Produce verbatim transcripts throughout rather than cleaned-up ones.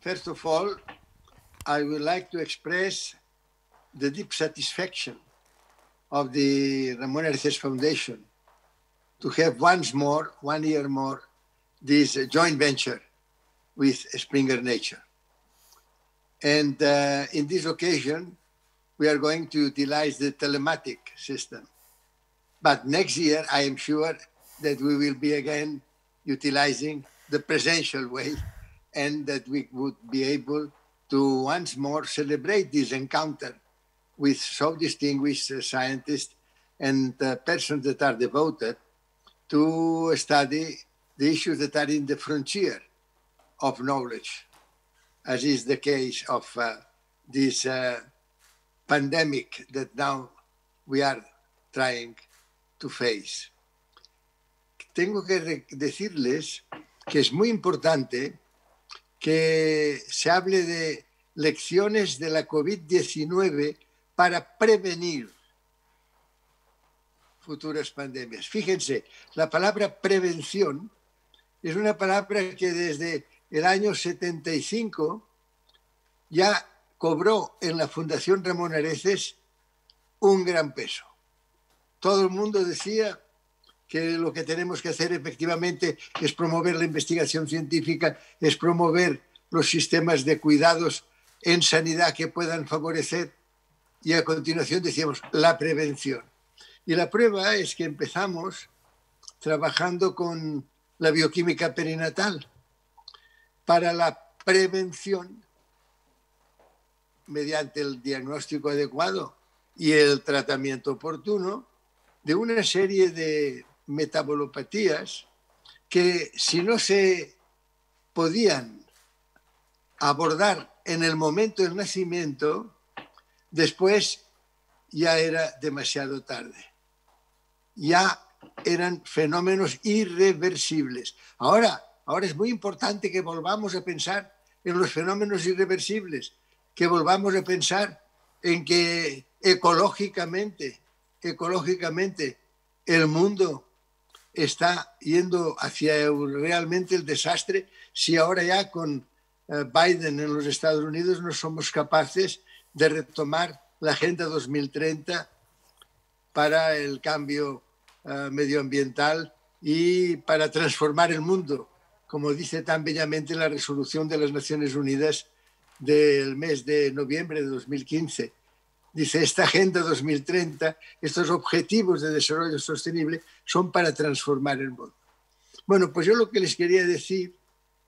First of all, I would like to express the deep satisfaction of the Ramon Arces Foundation to have once more, one year more, this joint venture with Springer Nature. And uh, in this occasion, we are going to utilize the telematic system. But next year, I am sure that we will be again utilizing the presential way, and that we would be able to once more celebrate this encounter with so distinguished uh, scientists and uh, persons that are devoted to study the issues that are in the frontier of knowledge, as is the case of uh, this uh, pandemic that now we are trying to face. Tengo que decirles que es muy importante que se hable de lecciones de la COVID diecinueve para prevenir futuras pandemias. Fíjense, la palabra prevención es una palabra que desde el año setenta y cinco ya cobró en la Fundación Ramón Areces un gran peso. Todo el mundo decía que lo que tenemos que hacer efectivamente es promover la investigación científica, es promover los sistemas de cuidados en sanidad que puedan favorecer, y a continuación decíamos la prevención. Y la prueba es que empezamos trabajando con la bioquímica perinatal para la prevención mediante el diagnóstico adecuado y el tratamiento oportuno de una serie de metabolopatías que, si no se podían abordar en el momento del nacimiento, después ya era demasiado tarde. Ya eran fenómenos irreversibles. Ahora, ahora es muy importante que volvamos a pensar en los fenómenos irreversibles, que volvamos a pensar en que ecológicamente, ecológicamente el mundo está yendo hacia realmente el desastre si ahora ya con Biden en los Estados Unidos no somos capaces de retomar la Agenda dos mil treinta para el cambio uh, medioambiental y para transformar el mundo, como dice tan bellamente la resolución de las Naciones Unidas del mes de noviembre de dos mil quince. Dice, esta Agenda dos mil treinta, estos objetivos de desarrollo sostenible son para transformar el mundo. Bueno, pues yo lo que les quería decir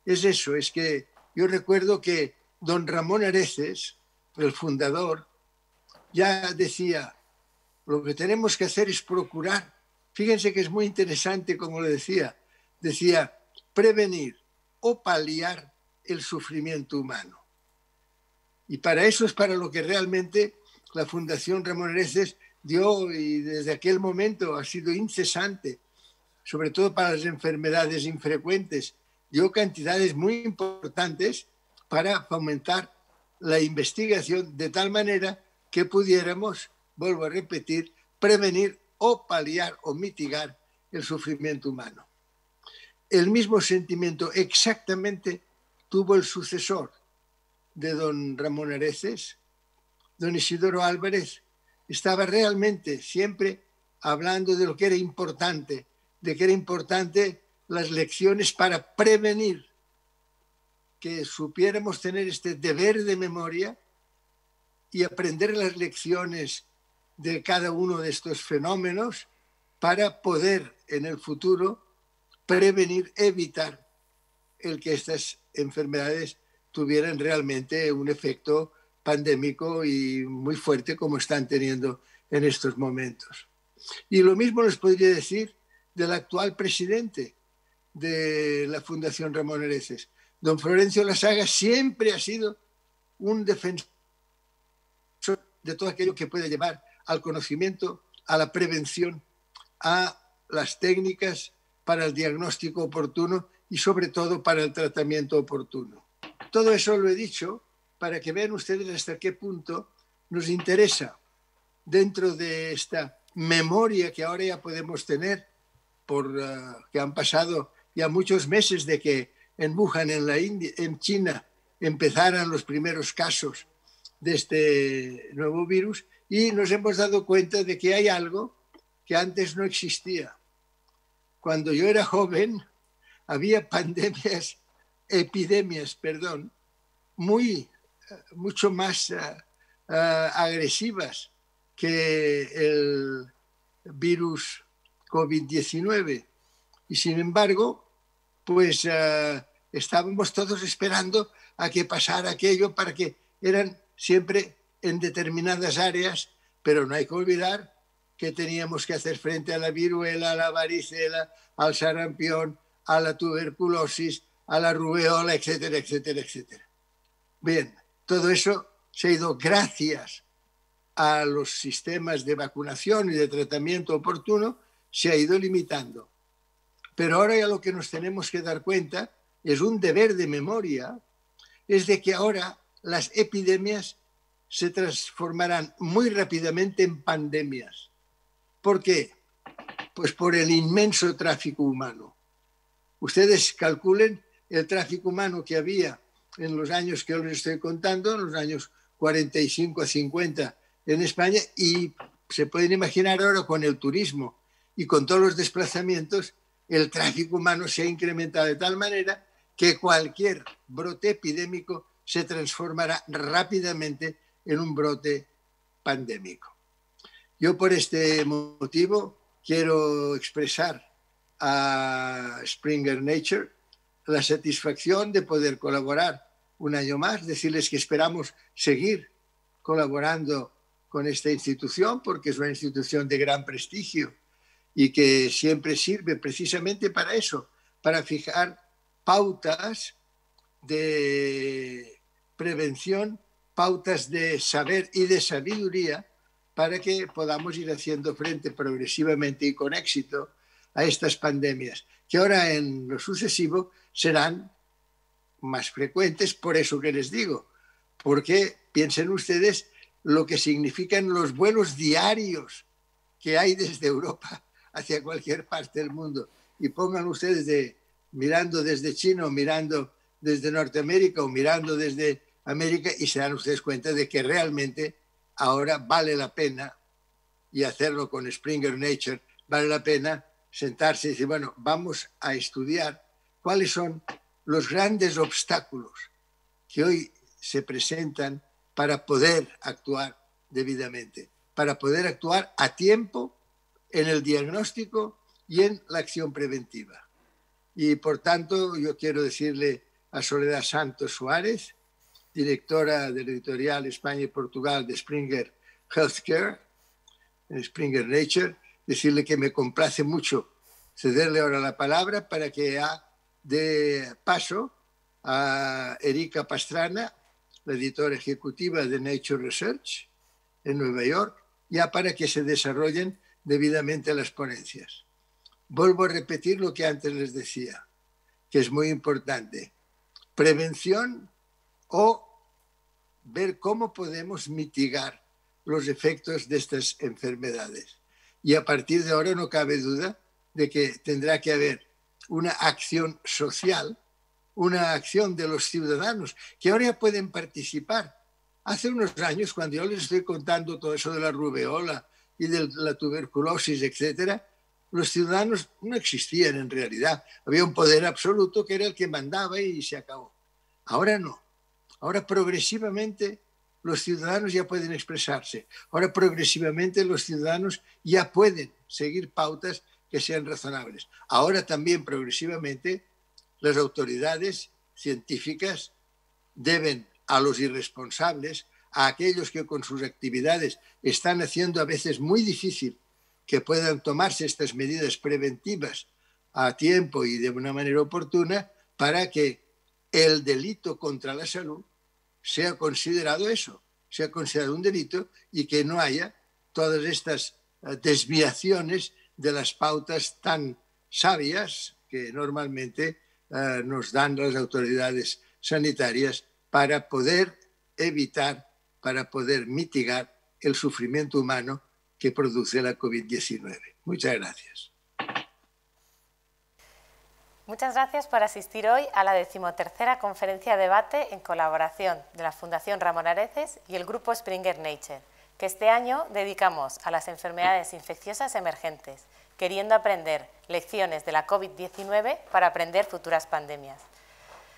es eso, es que yo recuerdo que don Ramón Areces, el fundador, ya decía, lo que tenemos que hacer es procurar, fíjense que es muy interesante como le decía, decía, prevenir o paliar el sufrimiento humano. Y para eso es para lo que realmente la Fundación Ramón Areces dio, y desde aquel momento ha sido incesante, sobre todo para las enfermedades infrecuentes, dio cantidades muy importantes para fomentar la investigación de tal manera que pudiéramos, vuelvo a repetir, prevenir o paliar o mitigar el sufrimiento humano. El mismo sentimiento exactamente tuvo el sucesor de don Ramón Areces, don Isidoro Álvarez. Estaba realmente siempre hablando de lo que era importante, de que era importante las lecciones para prevenir, que supiéramos tener este deber de memoria y aprender las lecciones de cada uno de estos fenómenos para poder en el futuro prevenir, evitar el que estas enfermedades tuvieran realmente un efecto pandémico y muy fuerte como están teniendo en estos momentos. Y lo mismo les podría decir del actual presidente de la Fundación Ramón Areces. Don Florencio Lasaga siempre ha sido un defensor de todo aquello que puede llevar al conocimiento, a la prevención, a las técnicas para el diagnóstico oportuno y sobre todo para el tratamiento oportuno. Todo eso lo he dicho para que vean ustedes hasta qué punto nos interesa, dentro de esta memoria que ahora ya podemos tener, por uh, que han pasado ya muchos meses de que en Wuhan, en, la India, en China, empezaran los primeros casos de este nuevo virus, y nos hemos dado cuenta de que hay algo que antes no existía. Cuando yo era joven había pandemias, epidemias, perdón, muy, mucho más uh, uh, agresivas que el virus COVID diecinueve. Y sin embargo, pues uh, estábamos todos esperando a que pasara aquello, para que eran siempre en determinadas áreas, pero no hay que olvidar que teníamos que hacer frente a la viruela, a la varicela, al sarampión, a la tuberculosis, a la rubeola, etcétera, etcétera, etcétera. Bien, todo eso se ha ido gracias a los sistemas de vacunación y de tratamiento oportuno, se ha ido limitando. Pero ahora ya lo que nos tenemos que dar cuenta, es un deber de memoria, es de que ahora las epidemias se transformarán muy rápidamente en pandemias. ¿Por qué? Pues por el inmenso tráfico humano. Ustedes calculen el tráfico humano que había en los años que les estoy contando, en los años cuarenta y cinco a cincuenta en España, y se pueden imaginar ahora con el turismo y con todos los desplazamientos, el tráfico humano se ha incrementado de tal manera que cualquier brote epidémico se transformará rápidamente en un brote pandémico. Yo por este motivo quiero expresar a Springer Nature la satisfacción de poder colaborar un año más, decirles que esperamos seguir colaborando con esta institución, porque es una institución de gran prestigio y que siempre sirve precisamente para eso, para fijar pautas de prevención, pautas de saber y de sabiduría, para que podamos ir haciendo frente progresivamente y con éxito a estas pandemias, que ahora en lo sucesivo serán más frecuentes, por eso que les digo, porque piensen ustedes lo que significan los vuelos diarios que hay desde Europa hacia cualquier parte del mundo. Y pongan ustedes de, mirando desde China, o mirando desde Norteamérica, o mirando desde América, y se dan ustedes cuenta de que realmente ahora vale la pena, y hacerlo con Springer Nature, vale la pena sentarse y decir, bueno, vamos a estudiar cuáles son los grandes obstáculos que hoy se presentan para poder actuar debidamente, para poder actuar a tiempo en el diagnóstico y en la acción preventiva. Y por tanto, yo quiero decirle a Soledad Santos Suárez, directora del editorial España y Portugal de Springer Healthcare, Springer Nature, decirle que me complace mucho cederle ahora la palabra para que dé paso a Erika Pastrana, la editora ejecutiva de Nature Research en Nueva York, ya para que se desarrollen debidamente las ponencias. Vuelvo a repetir lo que antes les decía, que es muy importante. Prevención o ver cómo podemos mitigar los efectos de estas enfermedades. Y a partir de ahora no cabe duda de que tendrá que haber una acción social, una acción de los ciudadanos, que ahora ya pueden participar. Hace unos años, cuando yo les estoy contando todo eso de la rubeola y de la tuberculosis, etcétera, los ciudadanos no existían en realidad. Había un poder absoluto que era el que mandaba y se acabó. Ahora no. Ahora progresivamente los ciudadanos ya pueden expresarse. Ahora progresivamente los ciudadanos ya pueden seguir pautas que sean razonables. Ahora también progresivamente las autoridades científicas deben a los irresponsables, a aquellos que con sus actividades están haciendo a veces muy difícil que puedan tomarse estas medidas preventivas a tiempo y de una manera oportuna, para que el delito contra la salud sea considerado eso, sea considerado un delito, y que no haya todas estas desviaciones de las pautas tan sabias que normalmente eh, nos dan las autoridades sanitarias para poder evitar, para poder mitigar el sufrimiento humano que produce la COVID diecinueve. Muchas gracias. Muchas gracias por asistir hoy a la decimotercera conferencia de debate en colaboración de la Fundación Ramón Areces y el Grupo Springer Nature, que este año dedicamos a las enfermedades infecciosas emergentes, queriendo aprender lecciones de la COVID diecinueve para aprender futuras pandemias.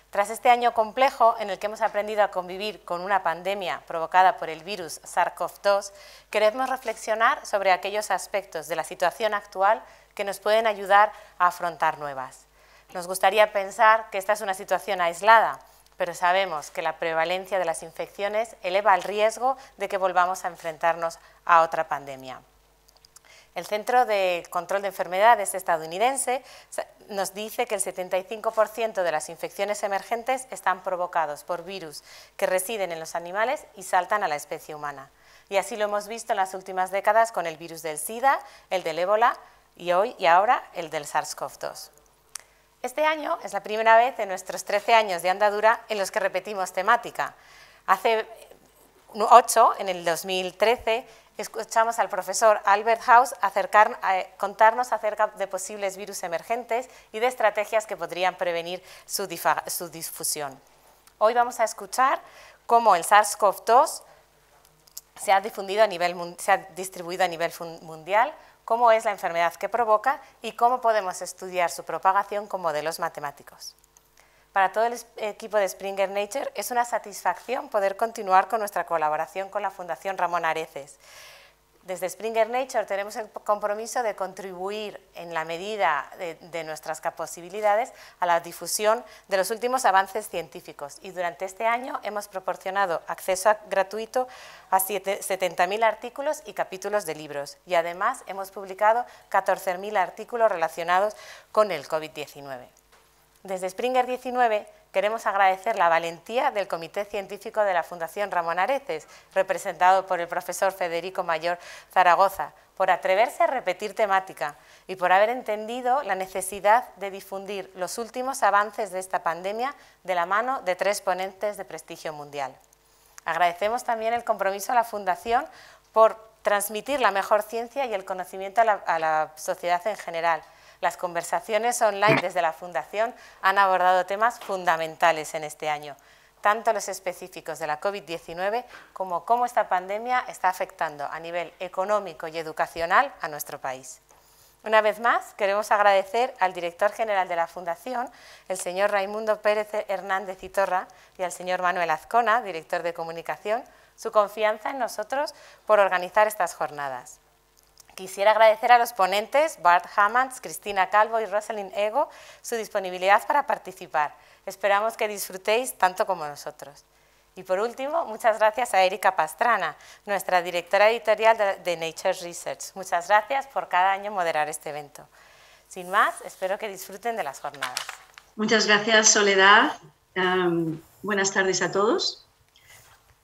Tras este año complejo en el que hemos aprendido a convivir con una pandemia provocada por el virus SARS CoV dos, queremos reflexionar sobre aquellos aspectos de la situación actual que nos pueden ayudar a afrontar nuevas. Nos gustaría pensar que esta es una situación aislada, pero sabemos que la prevalencia de las infecciones eleva el riesgo de que volvamos a enfrentarnos a otra pandemia. El Centro de Control de Enfermedades estadounidense nos dice que el setenta y cinco por ciento de las infecciones emergentes están provocados por virus que residen en los animales y saltan a la especie humana. Y así lo hemos visto en las últimas décadas con el virus del SIDA, el del Ébola y hoy y ahora el del SARS CoV dos. Este año es la primera vez en nuestros trece años de andadura en los que repetimos temática. Hace ocho, en el dos mil trece, escuchamos al profesor Albert House acercar, eh, contarnos acerca de posibles virus emergentes y de estrategias que podrían prevenir su, su difusión. Hoy vamos a escuchar cómo el SARS CoV dos se ha difundido a nivel, se ha distribuido a nivel mundial, cómo es la enfermedad que provoca y cómo podemos estudiar su propagación con modelos matemáticos. Para todo el equipo de Springer Nature es una satisfacción poder continuar con nuestra colaboración con la Fundación Ramón Areces. Desde Springer Nature tenemos el compromiso de contribuir en la medida de, de nuestras posibilidades a la difusión de los últimos avances científicos y durante este año hemos proporcionado acceso a, gratuito a setenta mil artículos y capítulos de libros y además hemos publicado catorce mil artículos relacionados con el COVID diecinueve. Desde Springer diecinueve queremos agradecer la valentía del Comité Científico de la Fundación Ramón Areces, representado por el profesor Federico Mayor Zaragoza, por atreverse a repetir temática y por haber entendido la necesidad de difundir los últimos avances de esta pandemia de la mano de tres ponentes de prestigio mundial. Agradecemos también el compromiso a la Fundación por transmitir la mejor ciencia y el conocimiento a la, a la sociedad en general. Las conversaciones online desde la Fundación han abordado temas fundamentales en este año, tanto los específicos de la COVID diecinueve como cómo esta pandemia está afectando a nivel económico y educacional a nuestro país. Una vez más, queremos agradecer al director general de la Fundación, el señor Raimundo Pérez Hernández y Torra, y al señor Manuel Azcona, director de Comunicación, su confianza en nosotros por organizar estas jornadas. Quisiera agradecer a los ponentes Bart Haagmans, Cristina Calvo y Rosalind Eggo su disponibilidad para participar. Esperamos que disfrutéis tanto como nosotros. Y por último, muchas gracias a Erika Pastrana, nuestra directora editorial de Nature Research. Muchas gracias por cada año moderar este evento. Sin más, espero que disfruten de las jornadas. Muchas gracias, Soledad. Um, buenas tardes a todos.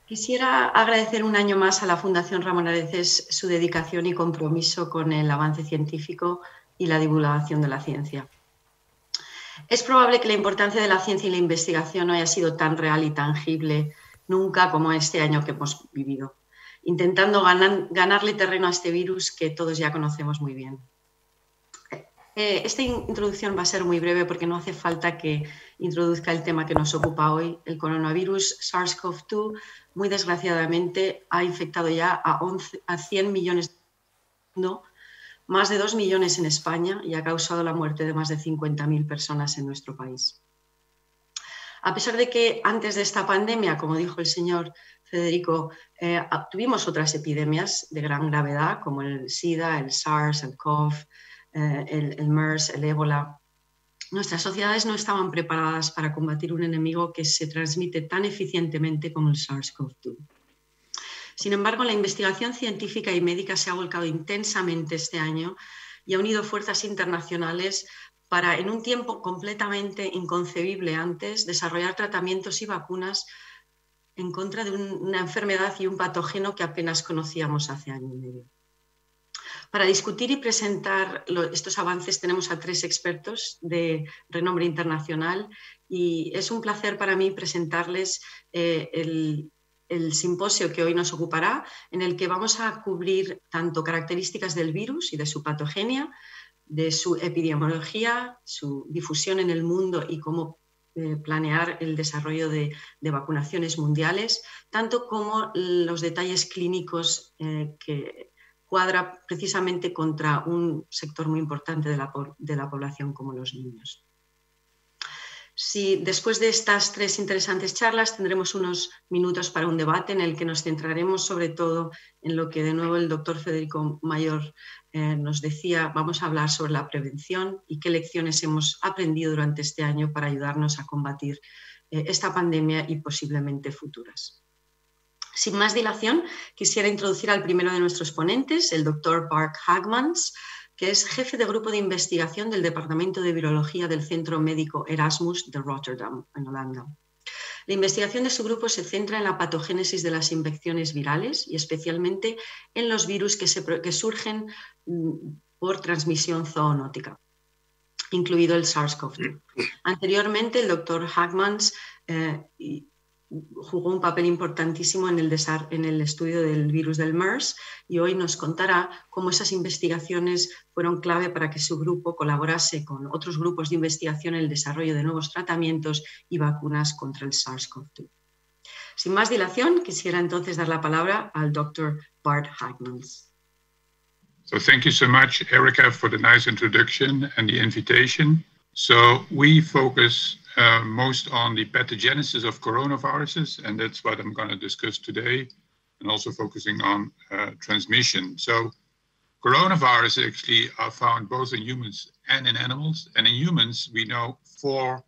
Quisiera agradecer un año más a la Fundación Ramón Areces su dedicación y compromiso con el avance científico y la divulgación de la ciencia. Es probable que la importancia de la ciencia y la investigación no haya sido tan real y tangible nunca como este año que hemos vivido, intentando ganar, ganarle terreno a este virus que todos ya conocemos muy bien. Esta introducción va a ser muy breve porque no hace falta que introduzca el tema que nos ocupa hoy. El coronavirus SARS CoV dos, muy desgraciadamente, ha infectado ya a, once, a cien millones, no, más de dos millones en España y ha causado la muerte de más de cincuenta mil personas en nuestro país. A pesar de que antes de esta pandemia, como dijo el señor Federico, eh, tuvimos otras epidemias de gran gravedad como el SIDA, el SARS, el SARS CoV, Eh, el, el MERS, el Ébola. Nuestras sociedades no estaban preparadas para combatir un enemigo que se transmite tan eficientemente como el SARS CoV dos. Sin embargo, la investigación científica y médica se ha volcado intensamente este año y ha unido fuerzas internacionales para, en un tiempo completamente inconcebible antes, desarrollar tratamientos y vacunas en contra de un, una enfermedad y un patógeno que apenas conocíamos hace año y medio. Para discutir y presentar estos avances tenemos a tres expertos de renombre internacional y es un placer para mí presentarles eh, el, el simposio que hoy nos ocupará, en el que vamos a cubrir tanto características del virus y de su patogenia, de su epidemiología, su difusión en el mundo y cómo eh, planear el desarrollo de, de vacunaciones mundiales, tanto como los detalles clínicos eh, que cuadra precisamente contra un sector muy importante de la, de la población como los niños. Sí, después de estas tres interesantes charlas tendremos unos minutos para un debate en el que nos centraremos sobre todo en lo que de nuevo el doctor Federico Mayor eh, nos decía. Vamos a hablar sobre la prevención y qué lecciones hemos aprendido durante este año para ayudarnos a combatir eh, esta pandemia y posiblemente futuras. Sin más dilación, quisiera introducir al primero de nuestros ponentes, el doctor Bart Haagmans, que es jefe de grupo de investigación del Departamento de Virología del Centro Médico Erasmus de Rotterdam, en Holanda. La investigación de su grupo se centra en la patogénesis de las infecciones virales y especialmente en los virus que, se, que surgen por transmisión zoonótica, incluido el SARS CoV dos. Anteriormente, el doctor Haagmans eh, jugó un papel importantísimo en el, en el estudio del virus del MERS y hoy nos contará cómo esas investigaciones fueron clave para que su grupo colaborase con otros grupos de investigación en el desarrollo de nuevos tratamientos y vacunas contra el SARS CoV dos. Sin más dilación, quisiera entonces dar la palabra al doctor Bart Haagmans. So thank you so much, Erika, for the nice introduction and the invitation. So we focus Uh, most on the pathogenesis of coronaviruses, and that's what I'm going to discuss today, and also focusing on uh, transmission. So coronaviruses actually are found both in humans and in animals, and in humans we know four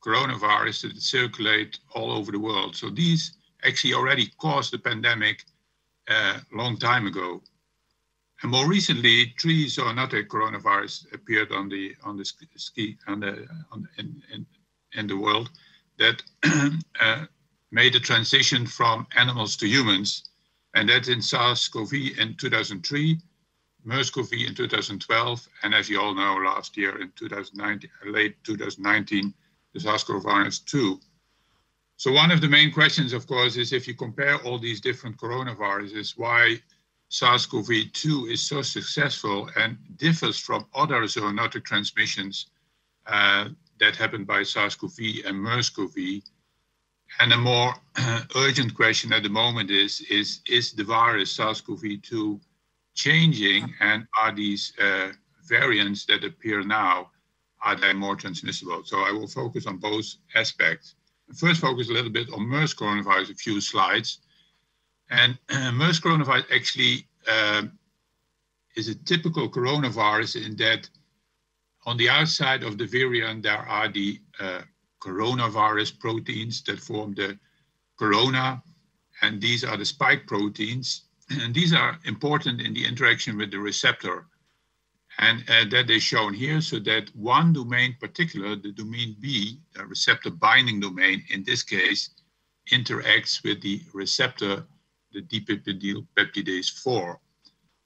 coronaviruses that circulate all over the world. So these actually already caused the pandemic a uh, long time ago. And more recently, three zoonotic coronaviruses appeared on the on the ski on the on the, in, in in the world that uh, made a transition from animals to humans, and that in SARS CoV in two thousand three, MERS CoV in two thousand twelve, and as you all know, last year in two thousand nineteen, late two thousand nineteen, the SARS CoV two. So one of the main questions, of course, is if you compare all these different coronaviruses, why SARS CoV two is so successful and differs from other zoonotic transmissions uh, that happened by SARS CoV and MERS CoV. And a more uh, urgent question at the moment is, is, is the virus SARS CoV two changing, and are these uh, variants that appear now, are they more transmissible? So I will focus on both aspects. First, focus a little bit on MERS coronavirus, a few slides. And uh, MERS coronavirus actually uh, is a typical coronavirus in that on the outside of the virion, there are the uh, coronavirus proteins that form the corona, and these are the spike proteins. And these are important in the interaction with the receptor, and uh, that is shown here, so that one domain particular, the domain B, the receptor binding domain in this case, interacts with the receptor, the D P P peptidase four.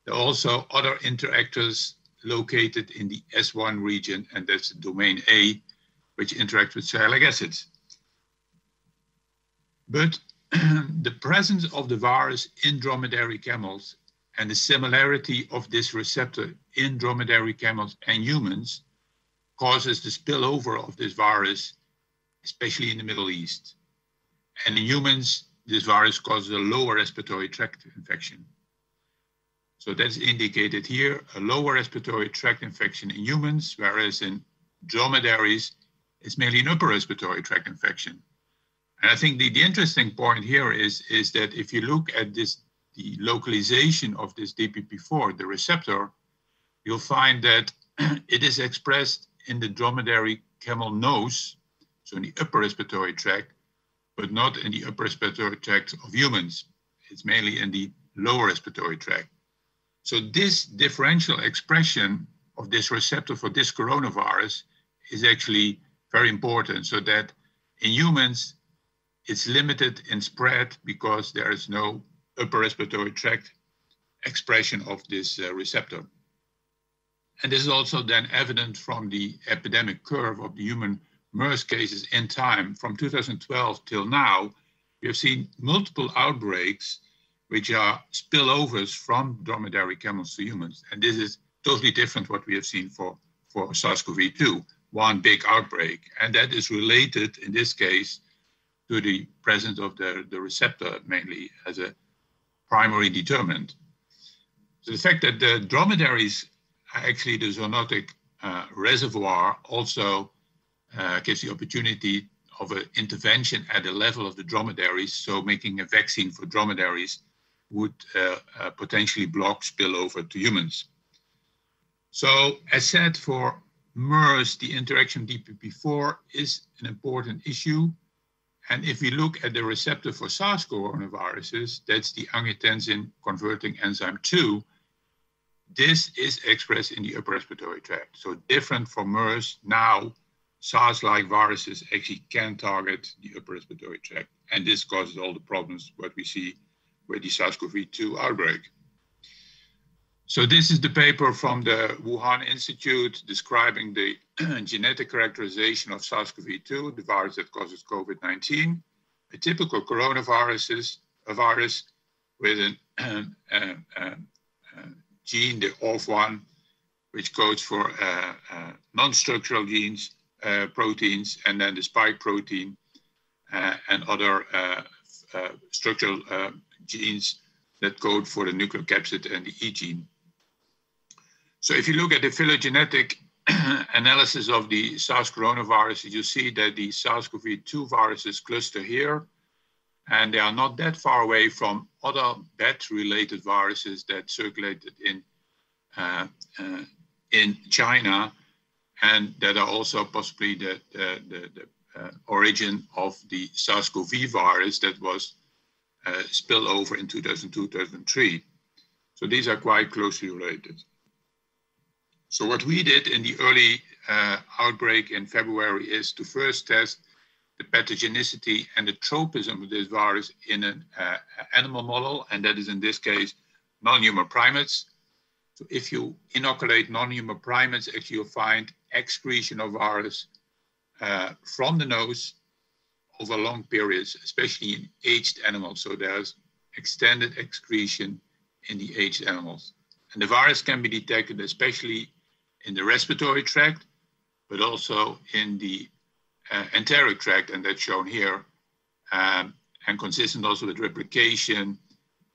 There are also other interactors located in the S one region, and that's domain A, which interacts with sialic acids. But the presence of the virus in dromedary camels and the similarity of this receptor in dromedary camels and humans causes the spillover of this virus, especially in the Middle East. And in humans, this virus causes a lower respiratory tract infection. So that's indicated here, a lower respiratory tract infection in humans, whereas in dromedaries, it's mainly an upper respiratory tract infection. And I think the, the interesting point here is, is that if you look at this, the localization of this D P P four, the receptor, you'll find that it is expressed in the dromedary camel nose, so in the upper respiratory tract, but not in the upper respiratory tract of humans. It's mainly in the lower respiratory tract. So this differential expression of this receptor for this coronavirus is actually very important, so that in humans, it's limited in spread because there is no upper respiratory tract expression of this uh, receptor. And this is also then evident from the epidemic curve of the human MERS cases in time. From two thousand twelve till now, we have seen multiple outbreaks which are spillovers from dromedary camels to humans. And this is totally different what we have seen for, for SARS-CoV two, one big outbreak. And that is related, in this case, to the presence of the, the receptor mainly as a primary determinant. So the fact that the dromedaries are actually the zoonotic uh, reservoir also uh, gives the opportunity of an intervention at the level of the dromedaries. So making a vaccine for dromedaries would uh, uh, potentially block spillover to humans. So as said, for MERS, the interaction D P P four is an important issue. And if we look at the receptor for SARS coronaviruses, that's the angiotensin converting enzyme two, this is expressed in the upper respiratory tract. So different from MERS, now SARS-like viruses actually can target the upper respiratory tract. And this causes all the problems what we see with the SARS-CoV two outbreak. So this is the paper from the Wuhan Institute describing the genetic characterization of SARS-CoV two, the virus that causes COVID nineteen, a typical coronavirus, a virus with an um, um, um, uh, gene, the O R F one, which codes for uh, uh, non-structural genes, uh, proteins, and then the spike protein uh, and other uh, uh, structural uh, genes that code for the nucleocapsid and the E gene. So if you look at the phylogenetic analysis of the SARS coronavirus, you see that the SARS-CoV two viruses cluster here, and they are not that far away from other bat-related viruses that circulated in, uh, uh, in China, and that are also possibly the, uh, the, the uh, origin of the SARS-CoV virus that was uh, spilled over in two thousand two, two thousand three. So these are quite closely related. So what we did in the early uh, outbreak in February is to first test the pathogenicity and the tropism of this virus in an uh, animal model, and that is in this case non-human primates. So if you inoculate non-human primates, actually you'll find excretion of virus uh, from the nose over long periods, especially in aged animals. So there's extended excretion in the aged animals. And the virus can be detected especially in the respiratory tract, but also in the uh, enteric tract, and that's shown here, um, and consistent also with replication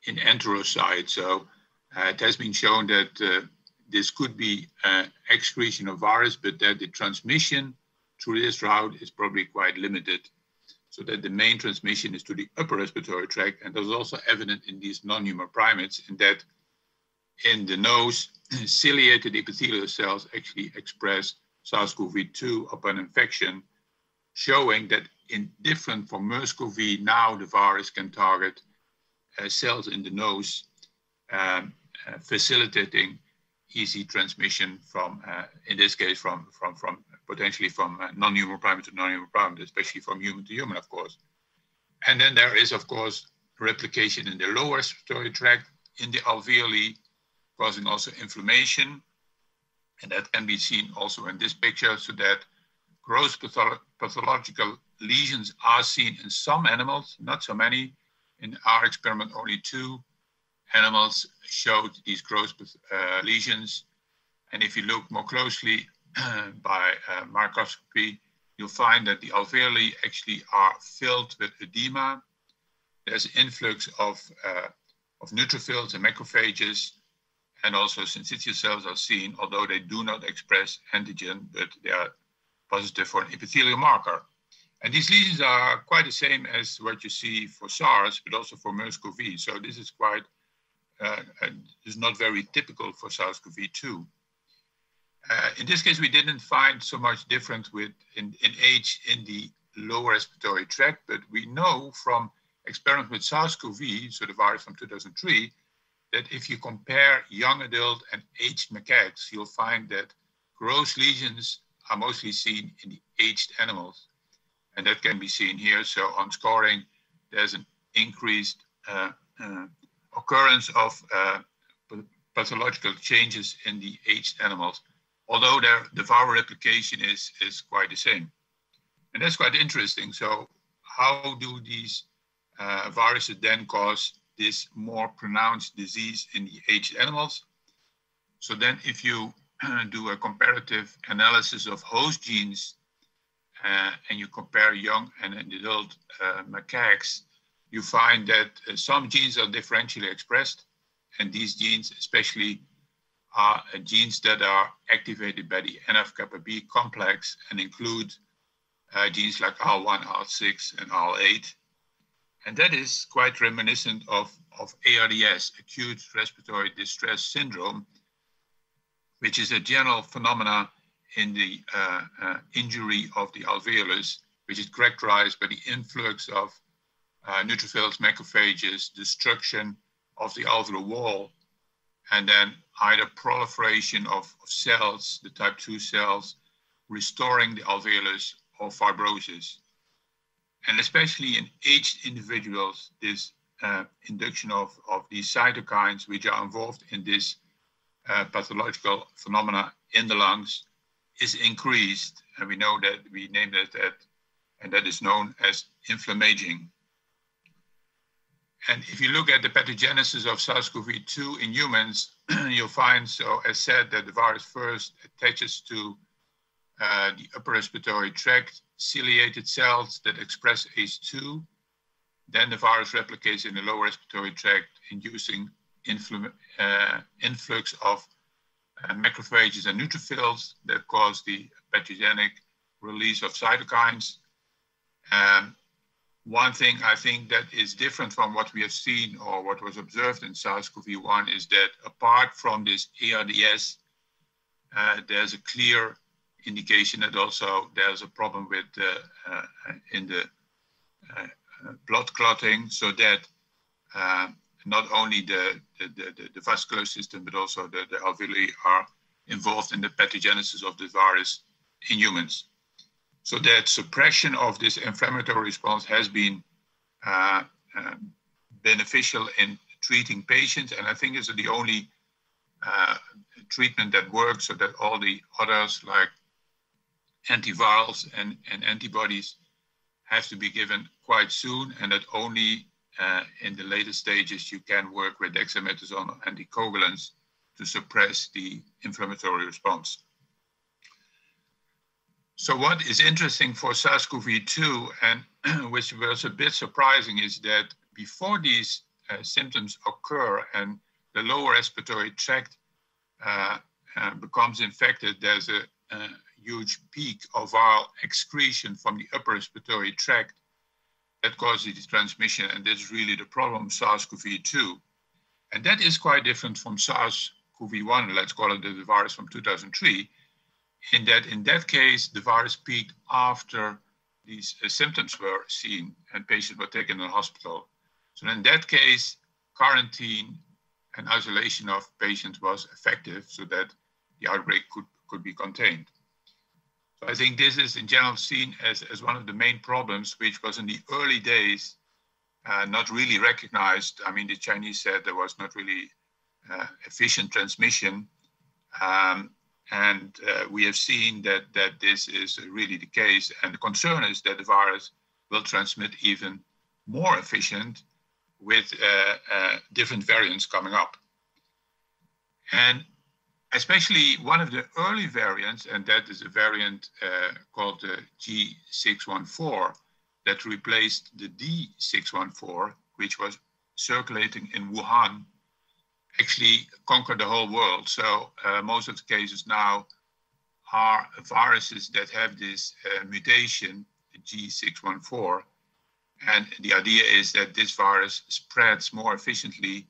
in enterocytes. So uh, it has been shown that uh, this could be uh, excretion of virus, but that the transmission through this route is probably quite limited, so that the main transmission is to the upper respiratory tract, and that's also evident in these non-human primates in that in the nose, ciliated epithelial cells actually express SARS-CoV two upon infection, showing that in different from MERS-CoV, now the virus can target uh, cells in the nose, um, uh, facilitating easy transmission from, uh, in this case, from, from, from potentially from uh, non-human primate to non-human primate, especially from human to human, of course. And then there is, of course, replication in the lower respiratory tract, in the alveoli, causing also inflammation, and that can be seen also in this picture, so that gross patholo pathological lesions are seen in some animals, not so many. In our experiment, only two animals showed these gross uh, lesions, and if you look more closely by uh, microscopy, you'll find that the alveoli actually are filled with edema. There's influx of, uh, of neutrophils and macrophages, and also syncytial cells are seen, although they do not express antigen, but they are positive for an epithelial marker. And these lesions are quite the same as what you see for SARS, but also for MERS-CoV. So this is quite, uh, is not very typical for SARS-CoV two. Uh, in this case, we didn't find so much difference with in, in age in the lower respiratory tract, but we know from experiments with SARS-CoV, so the virus from two thousand three, that if you compare young adult and aged macaques, you'll find that gross lesions are mostly seen in the aged animals. And that can be seen here. So on scoring, there's an increased uh, uh, occurrence of uh, pathological changes in the aged animals, although their, the viral replication is, is quite the same. And that's quite interesting. So how do these uh, viruses then cause this more pronounced disease in the aged animals? So then if you do a comparative analysis of host genes uh, and you compare young and adult uh, macaques, you find that uh, some genes are differentially expressed, and these genes especially are uh, genes that are activated by the N F kappa B complex and include uh, genes like R one, R six, and R eight. And that is quite reminiscent of, of A R D S, acute respiratory distress syndrome, which is a general phenomena in the uh, uh, injury of the alveolus, which is characterized by the influx of uh, neutrophils, macrophages, destruction of the alveolar wall, and then either proliferation of, of cells, the type two cells, restoring the alveolus, or fibrosis. And especially in aged individuals, this uh, induction of, of these cytokines, which are involved in this Uh, pathological phenomena in the lungs, is increased, and we know that we named it that, and that is known as inflammaging. And if you look at the pathogenesis of SARS CoV two in humans, you'll find, so as said, that the virus first attaches to uh, the upper respiratory tract, ciliated cells that express A C E two. Then the virus replicates in the lower respiratory tract, inducing Infl uh, influx of uh, macrophages and neutrophils that cause the pathogenic release of cytokines. Um, one thing I think that is different from what we have seen or what was observed in SARS CoV one is that apart from this A R D S, uh, there's a clear indication that also there's a problem with uh, uh, in the uh, uh, blood clotting, so that uh, not only the, the, the, the vascular system, but also the, the alveoli are involved in the pathogenesis of the virus in humans. So that suppression of this inflammatory response has been uh, um, beneficial in treating patients. And I think it's the only uh, treatment that works, so that all the others like antivirals and, and antibodies have to be given quite soon, and that only Uh, in the later stages, you can work with dexamethasone and anticoagulants to suppress the inflammatory response. So what is interesting for SARS CoV two, and which was a bit surprising, is that before these uh, symptoms occur and the lower respiratory tract uh, uh, becomes infected, there's a, a huge peak of viral excretion from the upper respiratory tract that causes the transmission, and that's really the problem, SARS CoV two. And that is quite different from SARS CoV one, let's call it the virus from two thousand three, in that in that case, the virus peaked after these uh, symptoms were seen and patients were taken to the hospital. So in that case, quarantine and isolation of patients was effective so that the outbreak could, could be contained. I think this is in general seen as, as one of the main problems, which was in the early days uh, not really recognized. I mean, the Chinese said there was not really uh, efficient transmission. Um, and uh, we have seen that, that this is really the case. And the concern is that the virus will transmit even more efficient with uh, uh, different variants coming up. And especially one of the early variants, and that is a variant uh, called the G six one four that replaced the D six one four, which was circulating in Wuhan, actually conquered the whole world. So uh, most of the cases now are viruses that have this uh, mutation, G six one four. And the idea is that this virus spreads more efficiently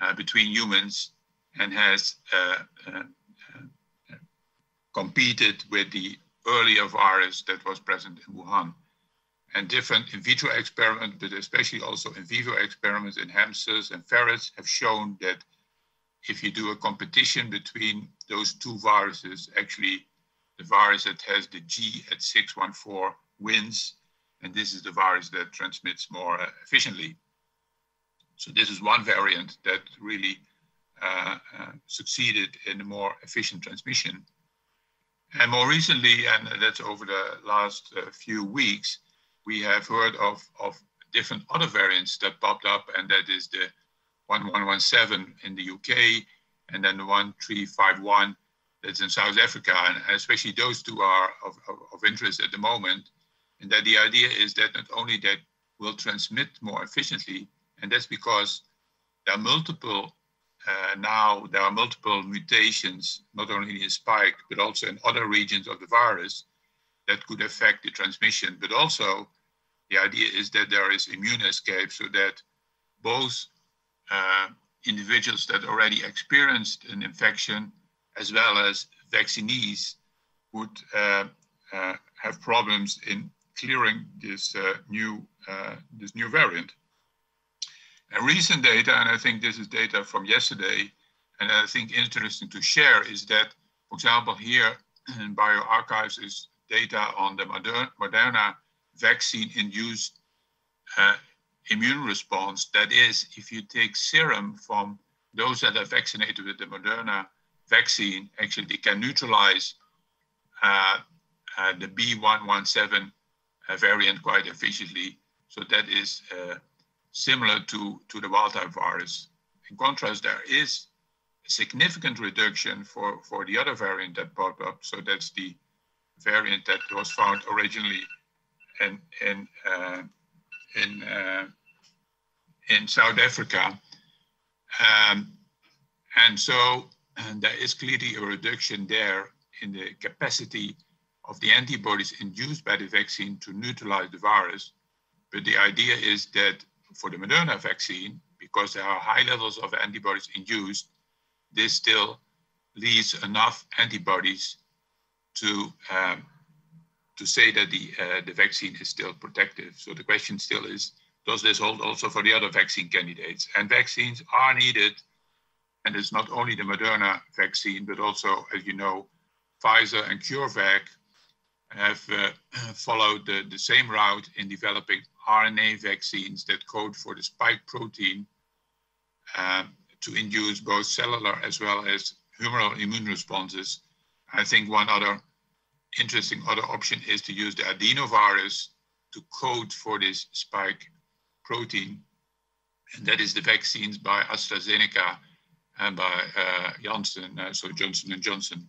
uh, between humans and has uh, uh, uh, competed with the earlier virus that was present in Wuhan. And different in vitro experiments, but especially also in vivo experiments in hamsters and ferrets, have shown that if you do a competition between those two viruses, actually the virus that has the G at six one four wins, and this is the virus that transmits more uh, efficiently. So this is one variant that really Uh, uh, succeeded in a more efficient transmission. And more recently, and that's over the last uh, few weeks, we have heard of, of different other variants that popped up, and that is the one one one seven in the U K, and then the one three five one that's in South Africa. And especially those two are of, of, of interest at the moment. And that the idea is that not only that will transmit more efficiently, and that's because there are multiple, uh, now there are multiple mutations, not only in spike, but also in other regions of the virus that could affect the transmission. But also the idea is that there is immune escape so that both uh, individuals that already experienced an infection as well as vaccinees would uh, uh, have problems in clearing this uh, new uh, this new variant. And recent data, and I think this is data from yesterday, and I think interesting to share, is that, for example, here in bioarchives is data on the Moderna vaccine-induced uh, immune response. That is, if you take serum from those that are vaccinated with the Moderna vaccine, actually they can neutralize uh, uh, the B one one seven uh, variant quite efficiently. So that is uh, similar to, to the wild type virus. In contrast, there is a significant reduction for, for the other variant that popped up. So that's the variant that was found originally in, in, uh, in, uh, in South Africa. Um, and so and there is clearly a reduction there in the capacity of the antibodies induced by the vaccine to neutralize the virus. But the idea is that for the Moderna vaccine, because there are high levels of antibodies induced, this still leaves enough antibodies to um, to say that the uh, the vaccine is still protective. So the question still is, does this hold also for the other vaccine candidates? And vaccines are needed, and it's not only the Moderna vaccine, but also, as you know, Pfizer and CureVac have uh, followed the, the same route in developing R N A vaccines that code for the spike protein uh, to induce both cellular as well as humoral immune responses. I think one other interesting other option is to use the adenovirus to code for this spike protein. And that is the vaccines by AstraZeneca and by uh, Janssen, uh, so Johnson and Johnson.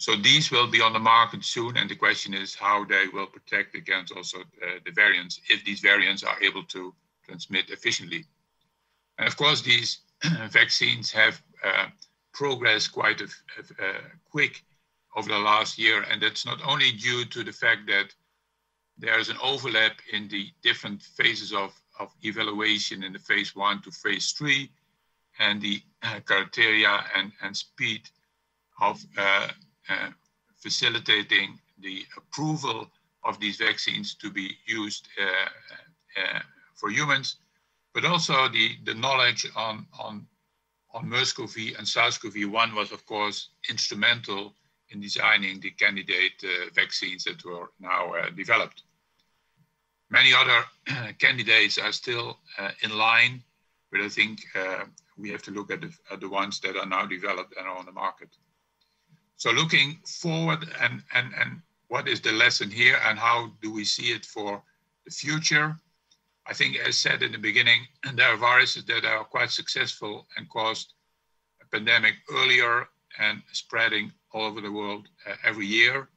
So these will be on the market soon. And the question is how they will protect against also uh, the variants, if these variants are able to transmit efficiently. And of course, these vaccines have uh, progressed quite a, a, a quick over the last year. And that's not only due to the fact that there is an overlap in the different phases of, of evaluation in the phase one to phase three, and the uh, criteria and, and speed of uh, Uh, facilitating the approval of these vaccines to be used uh, uh, for humans, but also the, the knowledge on, on, on MERS-CoV and SARS-CoV one was, of course, instrumental in designing the candidate uh, vaccines that were now uh, developed. Many other candidates are still uh, in line, but I think uh, we have to look at the, at the ones that are now developed and are on the market. So looking forward and, and, and what is the lesson here and how do we see it for the future? I think as said in the beginning, there are viruses that are quite successful and caused a pandemic earlier and spreading all over the world uh, every year.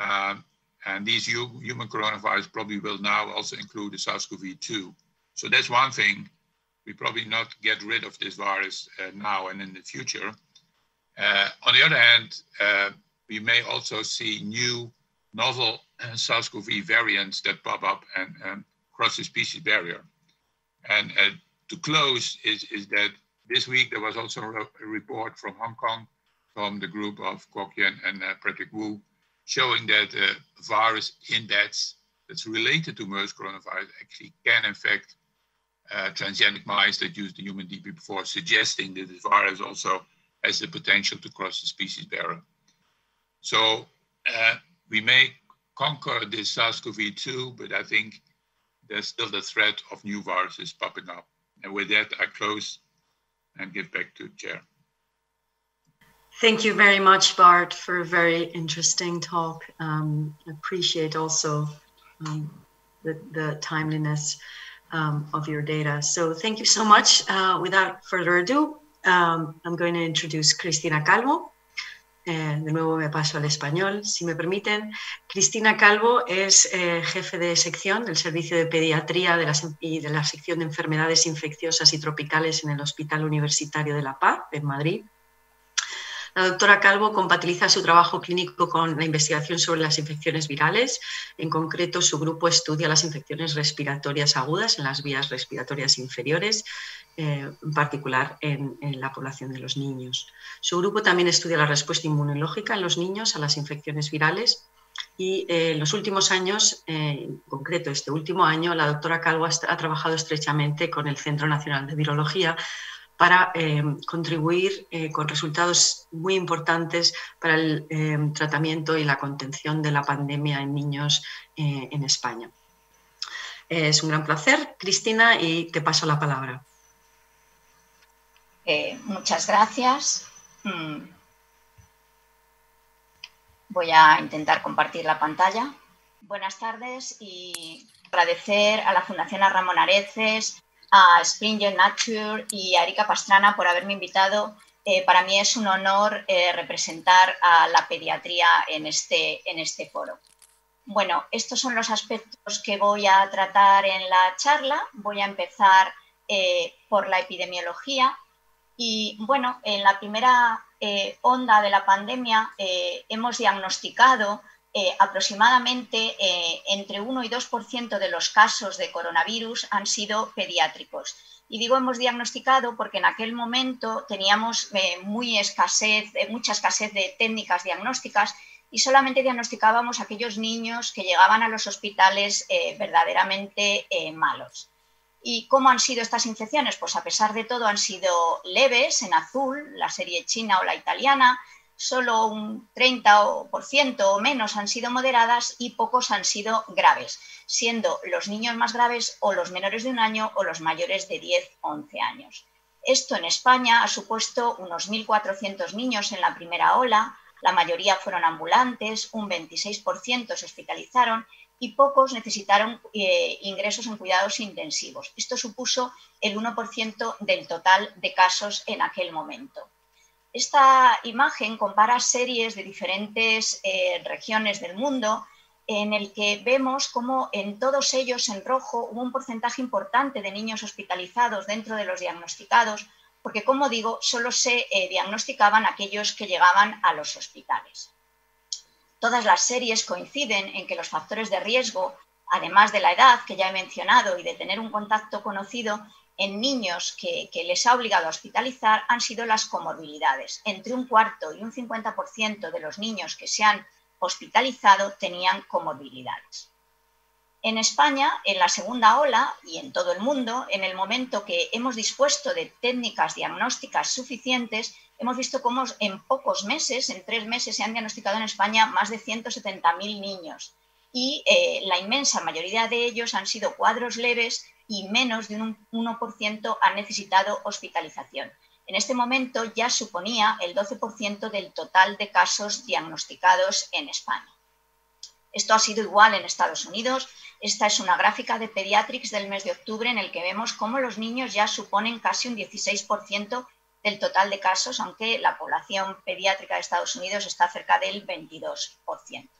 Um, and these human coronavirus probably will now also include the SARS-CoV two. So that's one thing. We probably not get rid of this virus uh, now and in the future. Uh, on the other hand, uh, we may also see new novel uh, SARS-CoV variants that pop up and um, cross the species barrier. And uh, to close is, is that this week there was also a report from Hong Kong from the group of Kwok Yen and uh, Patrick Wu showing that uh, virus in bats that's related to MERS coronavirus actually can infect uh, transgenic mice that use the human D P P four, suggesting that this virus also has the potential to cross the species barrier. So uh, we may conquer this SARS-CoV two, but I think there's still the threat of new viruses popping up. And with that, I close and give back to the chair. Thank you very much, Bart, for a very interesting talk. Um, appreciate also um, the, the timeliness um, of your data. So thank you so much. Uh, without further ado, Um, I'm going to introduce Cristina Calvo. Eh, de nuevo me paso al español, si me permiten. Cristina Calvo es eh, jefe de sección del Servicio de Pediatría de la, y de la sección de Enfermedades Infecciosas y Tropicales en el Hospital Universitario de La Paz, en Madrid. La doctora Calvo compatibiliza su trabajo clínico con la investigación sobre las infecciones virales. En concreto, su grupo estudia las infecciones respiratorias agudas en las vías respiratorias inferiores, eh, en particular en, en la población de los niños. Su grupo también estudia la respuesta inmunológica en los niños a las infecciones virales. Y eh, en los últimos años, eh, en concreto este último año, la doctora Calvo ha, ha trabajado estrechamente con el Centro Nacional de Virología para eh, contribuir eh, con resultados muy importantes para el eh, tratamiento y la contención de la pandemia en niños eh, en España. Eh, es un gran placer, Cristina, y te paso la palabra. Eh, muchas gracias. Mm. Voy a intentar compartir la pantalla. Buenas tardes y agradecer a la Fundación Ramón Areces, a Springer Nature y a Erika Pastrana por haberme invitado. Eh, para mí es un honor eh, representar a la pediatría en este, en este foro. Bueno, estos son los aspectos que voy a tratar en la charla. Voy a empezar eh, por la epidemiología. Y bueno, en la primera eh, onda de la pandemia eh, hemos diagnosticado Eh, aproximadamente eh, entre uno y dos por ciento de los casos de coronavirus han sido pediátricos. Y digo hemos diagnosticado porque en aquel momento teníamos eh, muy escasez, eh, mucha escasez de técnicas diagnósticas y solamente diagnosticábamos a aquellos niños que llegaban a los hospitales eh, verdaderamente eh, malos. ¿Y cómo han sido estas infecciones? Pues a pesar de todo han sido leves, en azul, la serie china o la italiana. Solo un treinta por ciento o menos han sido moderadas y pocos han sido graves, siendo los niños más graves o los menores de un año o los mayores de diez a once años. Esto en España ha supuesto unos mil cuatrocientos niños en la primera ola, la mayoría fueron ambulantes, un veintiséis por ciento se hospitalizaron y pocos necesitaron eh, ingresos en cuidados intensivos. Esto supuso el uno por ciento del total de casos en aquel momento. Esta imagen compara series de diferentes eh, regiones del mundo en el que vemos cómo en todos ellos en rojo hubo un porcentaje importante de niños hospitalizados dentro de los diagnosticados, porque como digo, solo se eh, diagnosticaban aquellos que llegaban a los hospitales. Todas las series coinciden en que los factores de riesgo, además de la edad que ya he mencionado y de tener un contacto conocido, en niños que, que les ha obligado a hospitalizar han sido las comorbilidades. Entre un cuarto y un cincuenta por ciento de los niños que se han hospitalizado tenían comorbilidades. En España, en la segunda ola y en todo el mundo, en el momento que hemos dispuesto de técnicas diagnósticas suficientes, hemos visto cómo en pocos meses, en tres meses, se han diagnosticado en España más de ciento setenta mil niños y eh, la inmensa mayoría de ellos han sido cuadros leves y menos de un uno por ciento han necesitado hospitalización. En este momento ya suponía el doce por ciento del total de casos diagnosticados en España. Esto ha sido igual en Estados Unidos. Esta es una gráfica de Pediatrics del mes de octubre en el que vemos cómo los niños ya suponen casi un dieciséis por ciento del total de casos, aunque la población pediátrica de Estados Unidos está cerca del veintidós por ciento.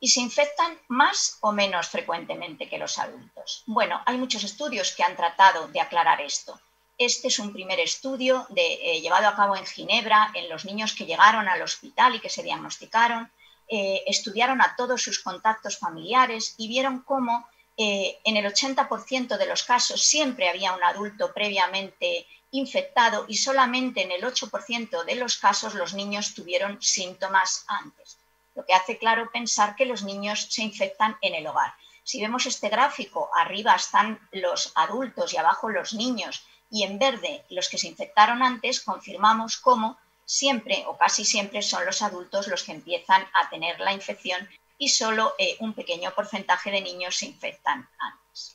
Y se infectan más o menos frecuentemente que los adultos. Bueno, hay muchos estudios que han tratado de aclarar esto. Este es un primer estudio de, eh, llevado a cabo en Ginebra, en los niños que llegaron al hospital y que se diagnosticaron. Eh, estudiaron a todos sus contactos familiares y vieron cómo eh, en el ochenta por ciento de los casos siempre había un adulto previamente infectado y solamente en el ocho por ciento de los casos los niños tuvieron síntomas antes. Lo que hace claro pensar que los niños se infectan en el hogar. Si vemos este gráfico, arriba están los adultos y abajo los niños, y en verde los que se infectaron antes, confirmamos cómo siempre o casi siempre son los adultos los que empiezan a tener la infección y solo eh, un pequeño porcentaje de niños se infectan antes.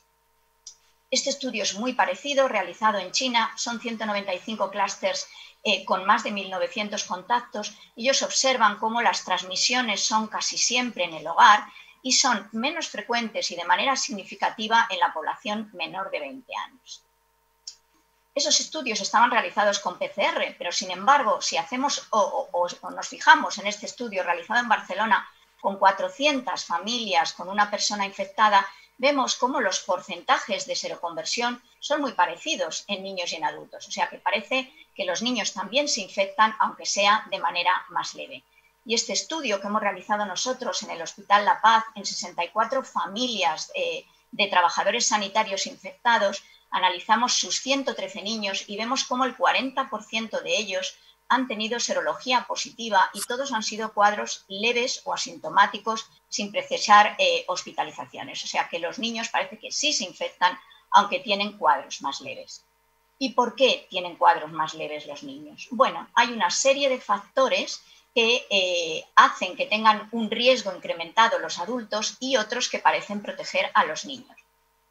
Este estudio es muy parecido, realizado en China, son ciento noventa y cinco clústeres Eh, con más de mil novecientos contactos. Ellos observan cómo las transmisiones son casi siempre en el hogar y son menos frecuentes y de manera significativa en la población menor de veinte años. esos estudios estaban realizados con P C R, pero sin embargo, si hacemos o, o, o nos fijamos en este estudio realizado en Barcelona con cuatrocientas familias con una persona infectada, vemos cómo los porcentajes de seroconversión son muy parecidos en niños y en adultos. O sea que parece que los niños también se infectan, aunque sea de manera más leve. Y este estudio que hemos realizado nosotros en el Hospital La Paz, en sesenta y cuatro familias eh, de trabajadores sanitarios infectados, analizamos sus ciento trece niños y vemos cómo el cuarenta por ciento de ellos han tenido serología positiva y todos han sido cuadros leves o asintomáticos sin precisar eh, hospitalizaciones. O sea que los niños parece que sí se infectan, aunque tienen cuadros más leves. ¿Y por qué tienen cuadros más leves los niños? Bueno, hay una serie de factores que eh, hacen que tengan un riesgo incrementado los adultos y otros que parecen proteger a los niños.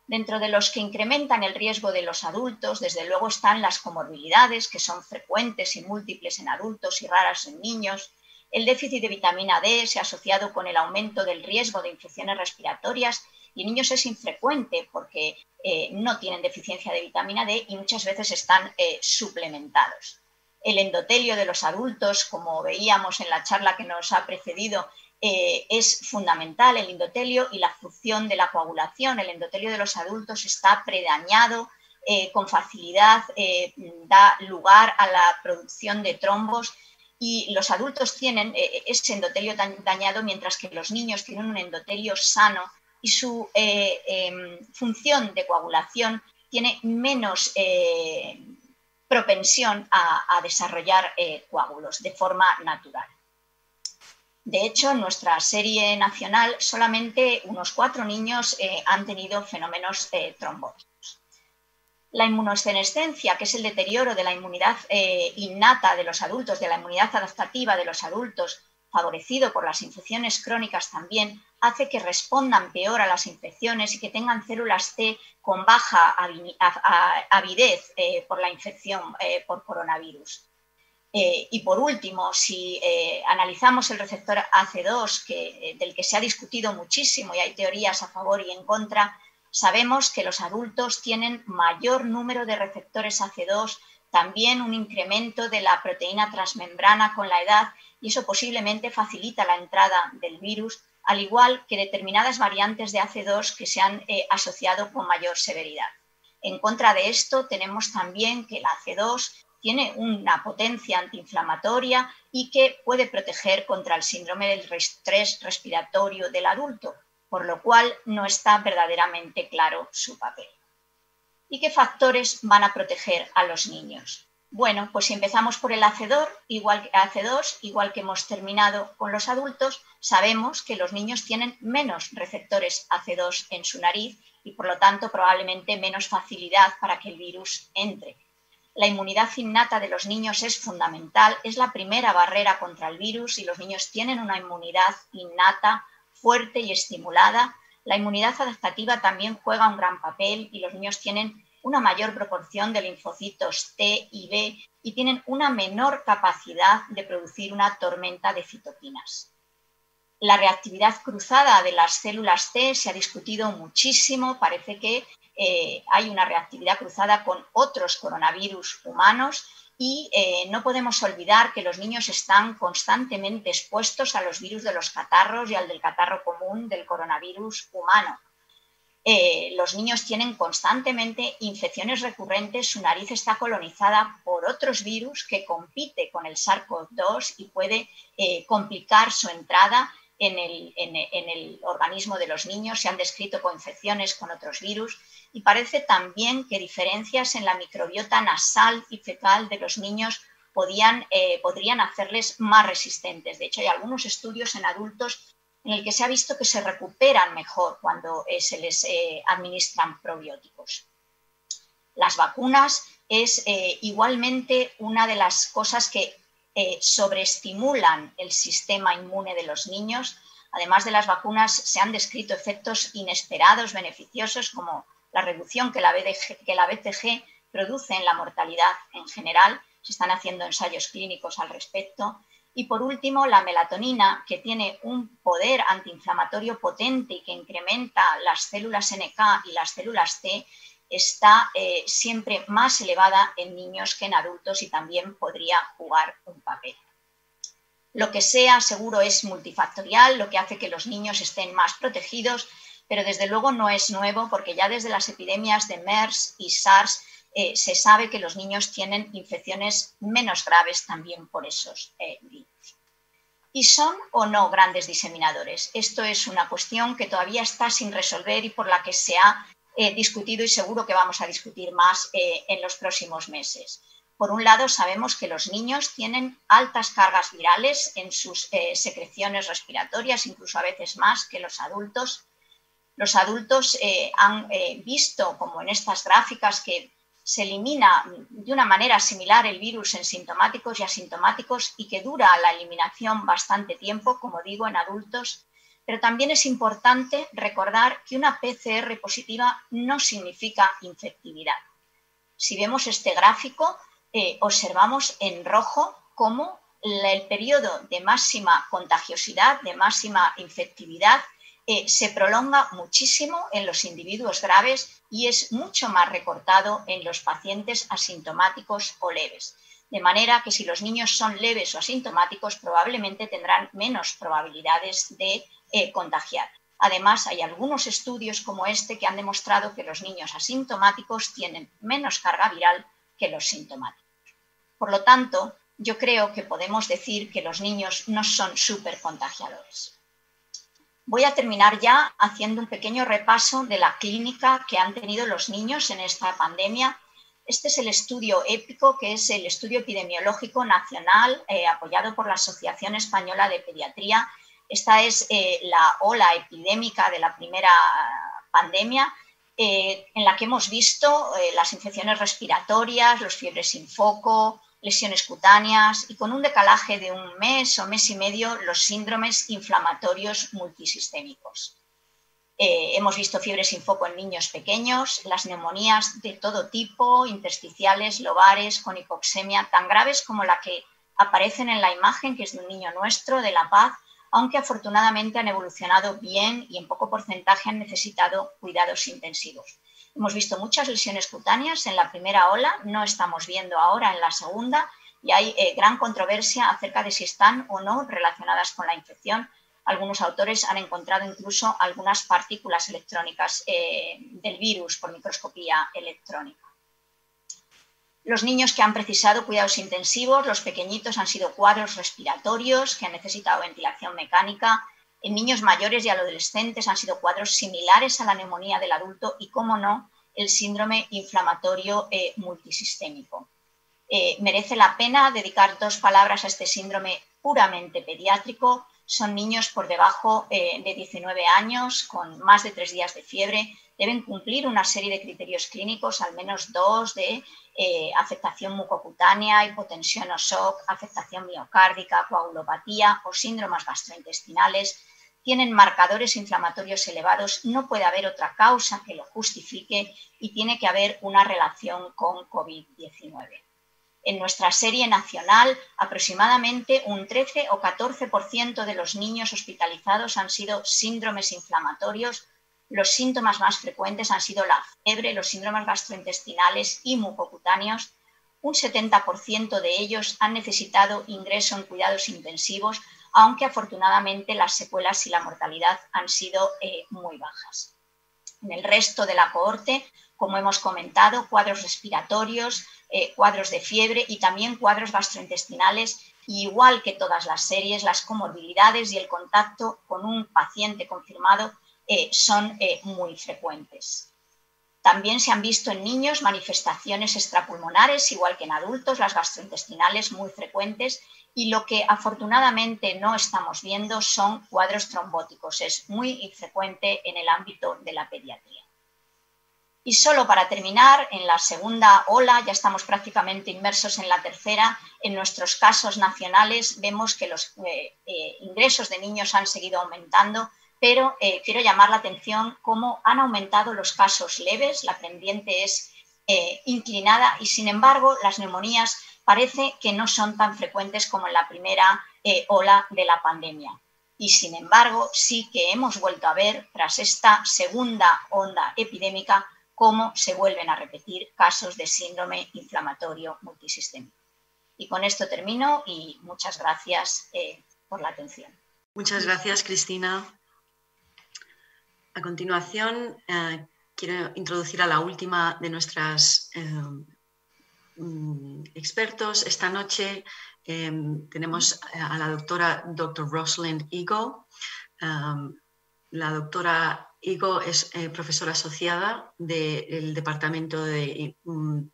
Dentro de los que incrementan el riesgo de los adultos, desde luego están las comorbilidades, que son frecuentes y múltiples en adultos y raras en niños. El déficit de vitamina D se ha asociado con el aumento del riesgo de infecciones respiratorias y en niños es infrecuente porque eh, no tienen deficiencia de vitamina D y muchas veces están eh, suplementados. El endotelio de los adultos, como veíamos en la charla que nos ha precedido, eh, es fundamental el endotelio y la función de la coagulación. El endotelio de los adultos está predañado, eh, con facilidad eh, da lugar a la producción de trombos y los adultos tienen eh, ese endotelio dañado, mientras que los niños tienen un endotelio sano y su eh, eh, función de coagulación tiene menos eh, propensión a, a desarrollar eh, coágulos de forma natural. De hecho, en nuestra serie nacional solamente unos cuatro niños eh, han tenido fenómenos eh, trombóticos. La inmunosenescencia, que es el deterioro de la inmunidad eh, innata de los adultos, de la inmunidad adaptativa de los adultos, favorecido por las infecciones crónicas también, hace que respondan peor a las infecciones y que tengan células T con baja avidez eh, por la infección eh, por coronavirus. Eh, y por último, si eh, analizamos el receptor A C E dos, que, eh, del que se ha discutido muchísimo y hay teorías a favor y en contra, sabemos que los adultos tienen mayor número de receptores A C E dos, también un incremento de la proteína transmembrana con la edad, y eso posiblemente facilita la entrada del virus, al igual que determinadas variantes de A C E dos que se han eh, asociado con mayor severidad. En contra de esto, tenemos también que la A C E dos tiene una potencia antiinflamatoria y que puede proteger contra el síndrome del estrés respiratorio del adulto, por lo cual no está verdaderamente claro su papel. ¿Y qué factores van a proteger a los niños? Bueno, pues si empezamos por el A C E dos, igual, A C E dos, igual que hemos terminado con los adultos, sabemos que los niños tienen menos receptores A C E dos en su nariz y por lo tanto probablemente menos facilidad para que el virus entre. La inmunidad innata de los niños es fundamental, es la primera barrera contra el virus y los niños tienen una inmunidad innata, fuerte y estimulada. La inmunidad adaptativa también juega un gran papel y los niños tienen una mayor proporción de linfocitos T y B y tienen una menor capacidad de producir una tormenta de citoquinas. La reactividad cruzada de las células T se ha discutido muchísimo, parece que eh, hay una reactividad cruzada con otros coronavirus humanos y eh, no podemos olvidar que los niños están constantemente expuestos a los virus de los catarros y al del catarro común del coronavirus humano. Eh, los niños tienen constantemente infecciones recurrentes, su nariz está colonizada por otros virus que compite con el SARS CoV dos y puede eh, complicar su entrada en el, en, en el organismo de los niños. Se han descrito coinfecciones con otros virus y parece también que diferencias en la microbiota nasal y fecal de los niños podían, eh, podrían hacerles más resistentes. De hecho, hay algunos estudios en adultos en el que se ha visto que se recuperan mejor cuando eh, se les eh, administran probióticos. Las vacunas es eh, igualmente una de las cosas que eh, sobreestimulan el sistema inmune de los niños. Además de las vacunas, se han descrito efectos inesperados, beneficiosos, como la reducción que la B C G, que la B C G produce en la mortalidad en general. Se están haciendo ensayos clínicos al respecto. Y por último, la melatonina, que tiene un poder antiinflamatorio potente y que incrementa las células N K y las células T, está eh, siempre más elevada en niños que en adultos y también podría jugar un papel. Lo que sea, seguro, es multifactorial, lo que hace que los niños estén más protegidos, pero desde luego no es nuevo porque ya desde las epidemias de MERS y SARS eh, se sabe que los niños tienen infecciones menos graves también por esos eh, virus. ¿Y son o no grandes diseminadores? Esto es una cuestión que todavía está sin resolver y por la que se ha eh, discutido y seguro que vamos a discutir más eh, en los próximos meses. Por un lado, sabemos que los niños tienen altas cargas virales en sus eh, secreciones respiratorias, incluso a veces más que los adultos. Los adultos eh, han eh, visto, como en estas gráficas, que se elimina de una manera similar el virus en sintomáticos y asintomáticos y que dura la eliminación bastante tiempo, como digo, en adultos. Pero también es importante recordar que una P C R positiva no significa infectividad. Si vemos este gráfico, Eh, observamos en rojo cómo el periodo de máxima contagiosidad, de máxima infectividad, eh, se prolonga muchísimo en los individuos graves y es mucho más recortado en los pacientes asintomáticos o leves. De manera que si los niños son leves o asintomáticos, probablemente tendrán menos probabilidades de eh, contagiar. Además, hay algunos estudios como este que han demostrado que los niños asintomáticos tienen menos carga viral que los sintomáticos. Por lo tanto, yo creo que podemos decir que los niños no son supercontagiadores. Voy a terminar ya haciendo un pequeño repaso de la clínica que han tenido los niños en esta pandemia. Este es el estudio épico, que es el estudio epidemiológico nacional eh, apoyado por la Asociación Española de Pediatría. Esta es eh, la ola epidémica de la primera pandemia, Eh, en la que hemos visto eh, las infecciones respiratorias, los fiebres sin foco, lesiones cutáneas y con un decalaje de un mes o mes y medio los síndromes inflamatorios multisistémicos. Eh, hemos visto fiebres sin foco en niños pequeños, las neumonías de todo tipo, intersticiales, lobares, con hipoxemia, tan graves como la que aparecen en la imagen, que es de un niño nuestro, de La Paz, aunque afortunadamente han evolucionado bien y en poco porcentaje han necesitado cuidados intensivos. Hemos visto muchas lesiones cutáneas en la primera ola, no estamos viendo ahora en la segunda, y hay eh, gran controversia acerca de si están o no relacionadas con la infección. Algunos autores han encontrado incluso algunas partículas electrónicas eh, del virus por microscopía electrónica. Los niños que han precisado cuidados intensivos, los pequeñitos, han sido cuadros respiratorios que han necesitado ventilación mecánica. En niños mayores y adolescentes han sido cuadros similares a la neumonía del adulto y, cómo no, el síndrome inflamatorio eh, multisistémico. Eh, merece la pena dedicar dos palabras a este síndrome puramente pediátrico. Son niños por debajo eh, de diecinueve años, con más de tres días de fiebre. Deben cumplir una serie de criterios clínicos, al menos dos, de eh, afectación mucocutánea, hipotensión o shock, afectación miocárdica, coagulopatía o síndromes gastrointestinales. Tienen marcadores inflamatorios elevados, no puede haber otra causa que lo justifique y tiene que haber una relación con COVID diecinueve. En nuestra serie nacional, aproximadamente un trece o catorce por ciento de los niños hospitalizados han sido síndromes inflamatorios. Los síntomas más frecuentes han sido la fiebre, los síndromes gastrointestinales y mucocutáneos. Un setenta por ciento de ellos han necesitado ingreso en cuidados intensivos, aunque afortunadamente las secuelas y la mortalidad han sido eh, muy bajas. En el resto de la cohorte, como hemos comentado, cuadros respiratorios, Eh, cuadros de fiebre y también cuadros gastrointestinales, y igual que todas las series, las comorbilidades y el contacto con un paciente confirmado eh, son eh, muy frecuentes. También se han visto en niños manifestaciones extrapulmonares, igual que en adultos, las gastrointestinales muy frecuentes, y lo que afortunadamente no estamos viendo son cuadros trombóticos. Es muy infrecuente en el ámbito de la pediatría. Y solo para terminar, en la segunda ola, ya estamos prácticamente inmersos en la tercera, en nuestros casos nacionales vemos que los eh, eh, ingresos de niños han seguido aumentando, pero eh, quiero llamar la atención cómo han aumentado los casos leves, la pendiente es eh, inclinada y sin embargo las neumonías parece que no son tan frecuentes como en la primera eh, ola de la pandemia. Y sin embargo sí que hemos vuelto a ver, tras esta segunda onda epidémica, cómo se vuelven a repetir casos de síndrome inflamatorio multisistémico. Y con esto termino y muchas gracias eh, por la atención. Muchas gracias, Cristina. A continuación, eh, quiero introducir a la última de nuestras eh, expertos. Esta noche eh, tenemos a la doctora doctor Rosalind Eggo. Um, la doctora Eggo es eh, profesora asociada del Departamento de,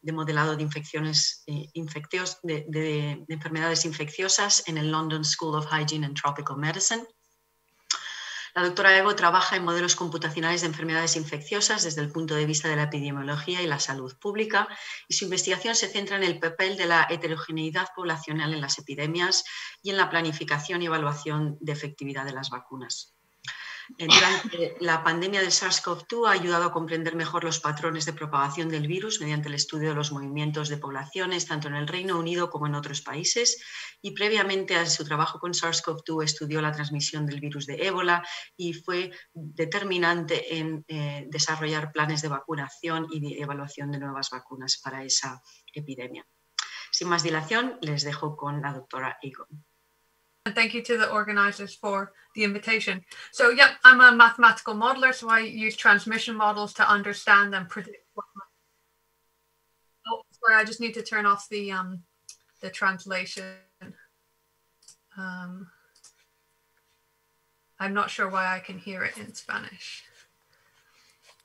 de Modelado de, infecciones, eh, infectios, de, de, de Enfermedades Infecciosas en el London School of Hygiene and Tropical Medicine. La doctora Eggo trabaja en modelos computacionales de enfermedades infecciosas desde el punto de vista de la epidemiología y la salud pública, y su investigación se centra en el papel de la heterogeneidad poblacional en las epidemias y en la planificación y evaluación de efectividad de las vacunas. Durante la pandemia del SARS CoV dos ha ayudado a comprender mejor los patrones de propagación del virus mediante el estudio de los movimientos de poblaciones tanto en el Reino Unido como en otros países, y previamente a su trabajo con SARS CoV dos estudió la transmisión del virus de ébola y fue determinante en eh, desarrollar planes de vacunación y de evaluación de nuevas vacunas para esa epidemia. Sin más dilación, les dejo con la doctora Eggo. And thank you to the organisers for the invitation. So yeah, I'm a mathematical modeler, so I use transmission models to understand and predict what my... Oh, sorry, I just need to turn off the, um, the translation. Um, I'm not sure why I can hear it in Spanish.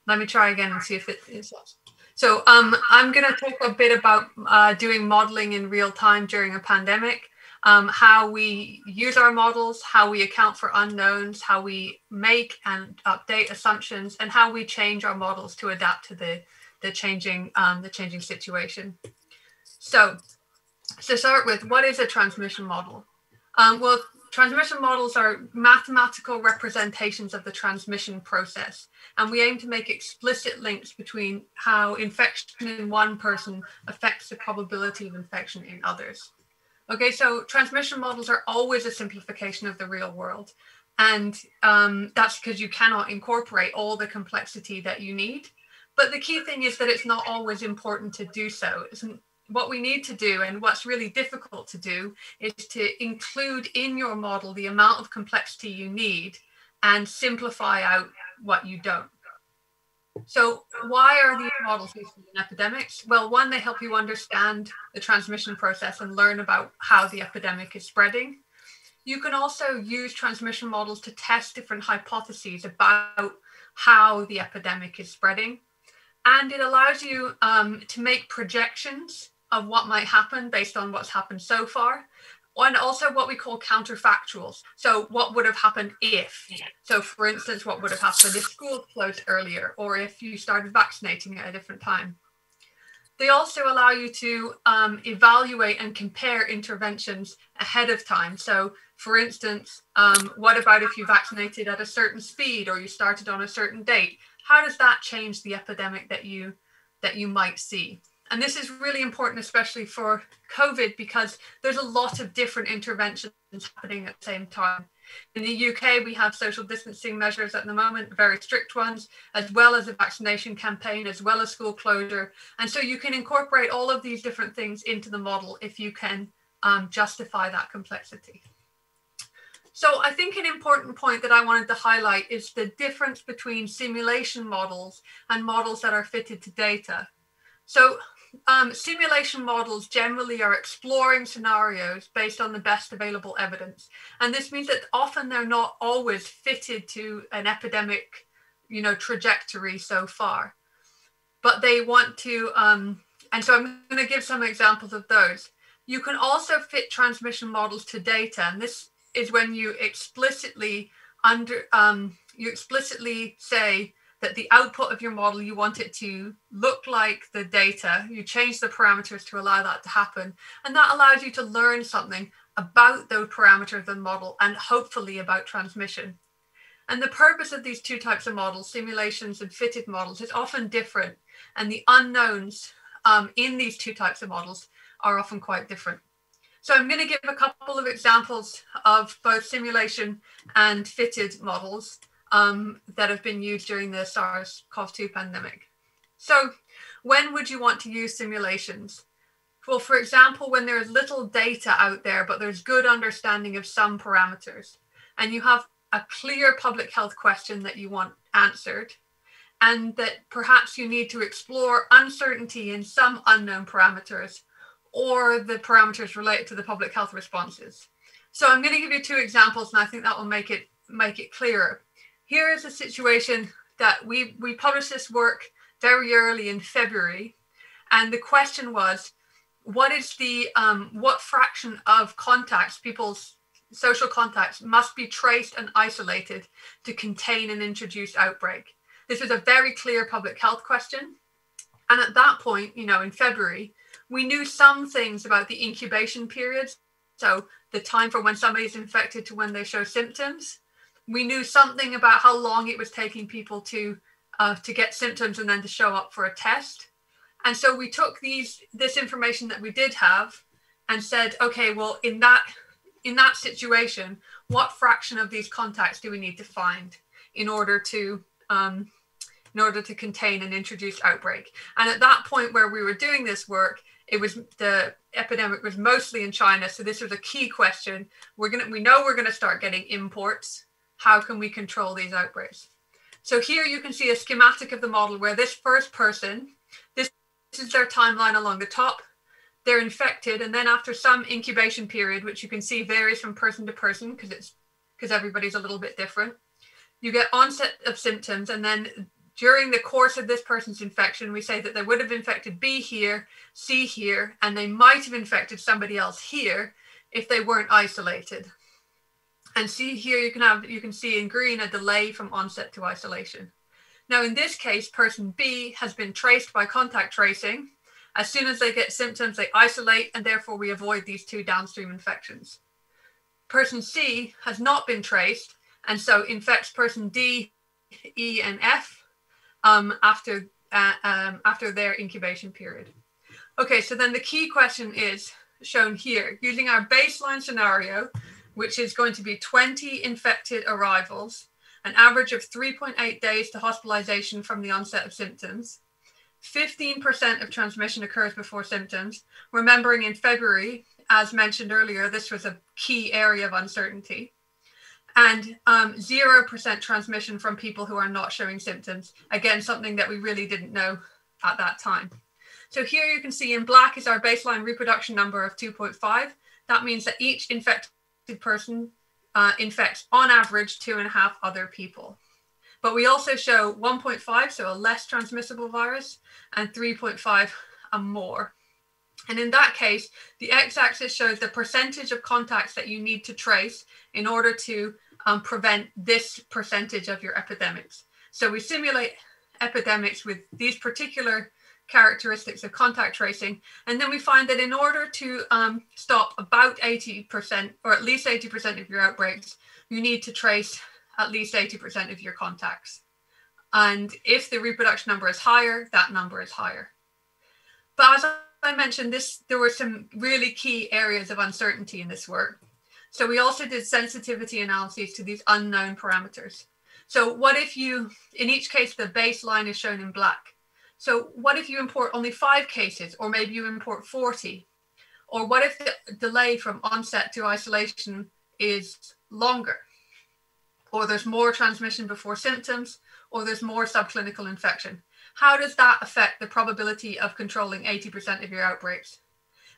Let me try again and see if it is lost. So um, I'm going to talk a bit about uh, doing modelling in real time during a pandemic. Um, how we use our models, how we account for unknowns, how we make and update assumptions, and how we change our models to adapt to the, the, changing, um, the changing situation. So to start with, what is a transmission model? Um, well, transmission models are mathematical representations of the transmission process, and we aim to make explicit links between how infection in one person affects the probability of infection in others. Okay, so transmission models are always a simplification of the real world. And um, that's because you cannot incorporate all the complexity that you need. But the key thing is that it's not always important to do so. It's what we need to do, and what's really difficult to do, is to include in your model the amount of complexity you need and simplify out what you don't. So why are these models useful in epidemics? Well, one, they help you understand the transmission process and learn about how the epidemic is spreading. You can also use transmission models to test different hypotheses about how the epidemic is spreading. And it allows you um, to make projections of what might happen based on what's happened so far. And also what we call counterfactuals. So what would have happened if? So for instance, what would have happened if schools closed earlier, or if you started vaccinating at a different time? They also allow you to um, evaluate and compare interventions ahead of time. So for instance, um, what about if you vaccinated at a certain speed, or you started on a certain date? How does that change the epidemic that you, that you might see? And this is really important, especially for COVID, because there's a lot of different interventions happening at the same time. In the U K, we have social distancing measures at the moment, very strict ones, as well as a vaccination campaign, as well as school closure. And so you can incorporate all of these different things into the model if you can um, justify that complexity. So I think an important point that I wanted to highlight is the difference between simulation models and models that are fitted to data. So Um, simulation models generally are exploring scenarios based on the best available evidence. And this means that often they're not always fitted to an epidemic, you know, trajectory so far. But they want to, um, and so I'm going to give some examples of those. You can also fit transmission models to data. And this is when you explicitly under, um, you explicitly say, that the output of your model, you want it to look like the data. You change the parameters to allow that to happen. And that allows you to learn something about the parameters of the model and hopefully about transmission. And the purpose of these two types of models, simulations and fitted models, is often different. And the unknowns um, in these two types of models are often quite different. So I'm going to give a couple of examples of both simulation and fitted models. Um, that have been used during the SARS CoV two pandemic. So when would you want to use simulations? Well, for example, when there's little data out there, but there's good understanding of some parameters, and you have a clear public health question that you want answered, and that perhaps you need to explore uncertainty in some unknown parameters or the parameters related to the public health responses. So I'm going to give you two examples, and I think that will make it make it clearer. Here is a situation that we, we published this work very early in February, and the question was, what is the um, what fraction of contacts, people's social contacts, must be traced and isolated to contain an introduced outbreak? This was a very clear public health question. And at that point, you know, in February, we knew some things about the incubation periods. So the time from when somebody's infected to when they show symptoms. We knew something about how long it was taking people to uh, to get symptoms and then to show up for a test. And so we took these this information that we did have and said, okay, well, in that in that situation, what fraction of these contacts do we need to find in order to um, in order to contain an introduced outbreak? And at that point where we were doing this work, it was the epidemic was mostly in China, so this was a key question. We're gonna we know we're gonna start getting imports. How can we control these outbreaks? So here you can see a schematic of the model where this first person, this This is their timeline along the top. They're infected, and then after some incubation period, which you can see varies from person to person because it's because everybody's a little bit different, you get onset of symptoms, and then during the course of this person's infection, we say that they would have infected B here, C here, and they might have infected somebody else here if they weren't isolated. And see here you can have you can see in green a delay from onset to isolation. Now, in this case, person B has been traced by contact tracing. As soon as they get symptoms, they isolate, and therefore we avoid these two downstream infections. Person C has not been traced, and so infects person D, E, and F um, after, uh, um, after their incubation period. Okay, so then the key question is shown here. Using our baseline scenario, which is going to be twenty infected arrivals, an average of three point eight days to hospitalization from the onset of symptoms. fifteen percent of transmission occurs before symptoms. Remembering in February, as mentioned earlier, this was a key area of uncertainty. And um, zero percent transmission from people who are not showing symptoms. Again, something that we really didn't know at that time. So here you can see in black is our baseline reproduction number of two point five. That means that each infected person Uh, infects on average two and a half other people. But we also show one point five, so a less transmissible virus, and three point five and more. And in that case, the x-axis shows the percentage of contacts that you need to trace in order to um, prevent this percentage of your epidemics. So we simulate epidemics with these particular characteristics of contact tracing, and then we find that in order to um, stop about eighty percent or at least eighty percent of your outbreaks, you need to trace at least eighty percent of your contacts. And if the reproduction number is higher, that number is higher. But as I mentioned, this there were some really key areas of uncertainty in this work. So we also did sensitivity analyses to these unknown parameters. So what if you, in each case, the baseline is shown in black. So what if you import only five cases, or maybe you import forty? Or what if the delay from onset to isolation is longer? Or there's more transmission before symptoms, or there's more subclinical infection. How does that affect the probability of controlling eighty percent of your outbreaks?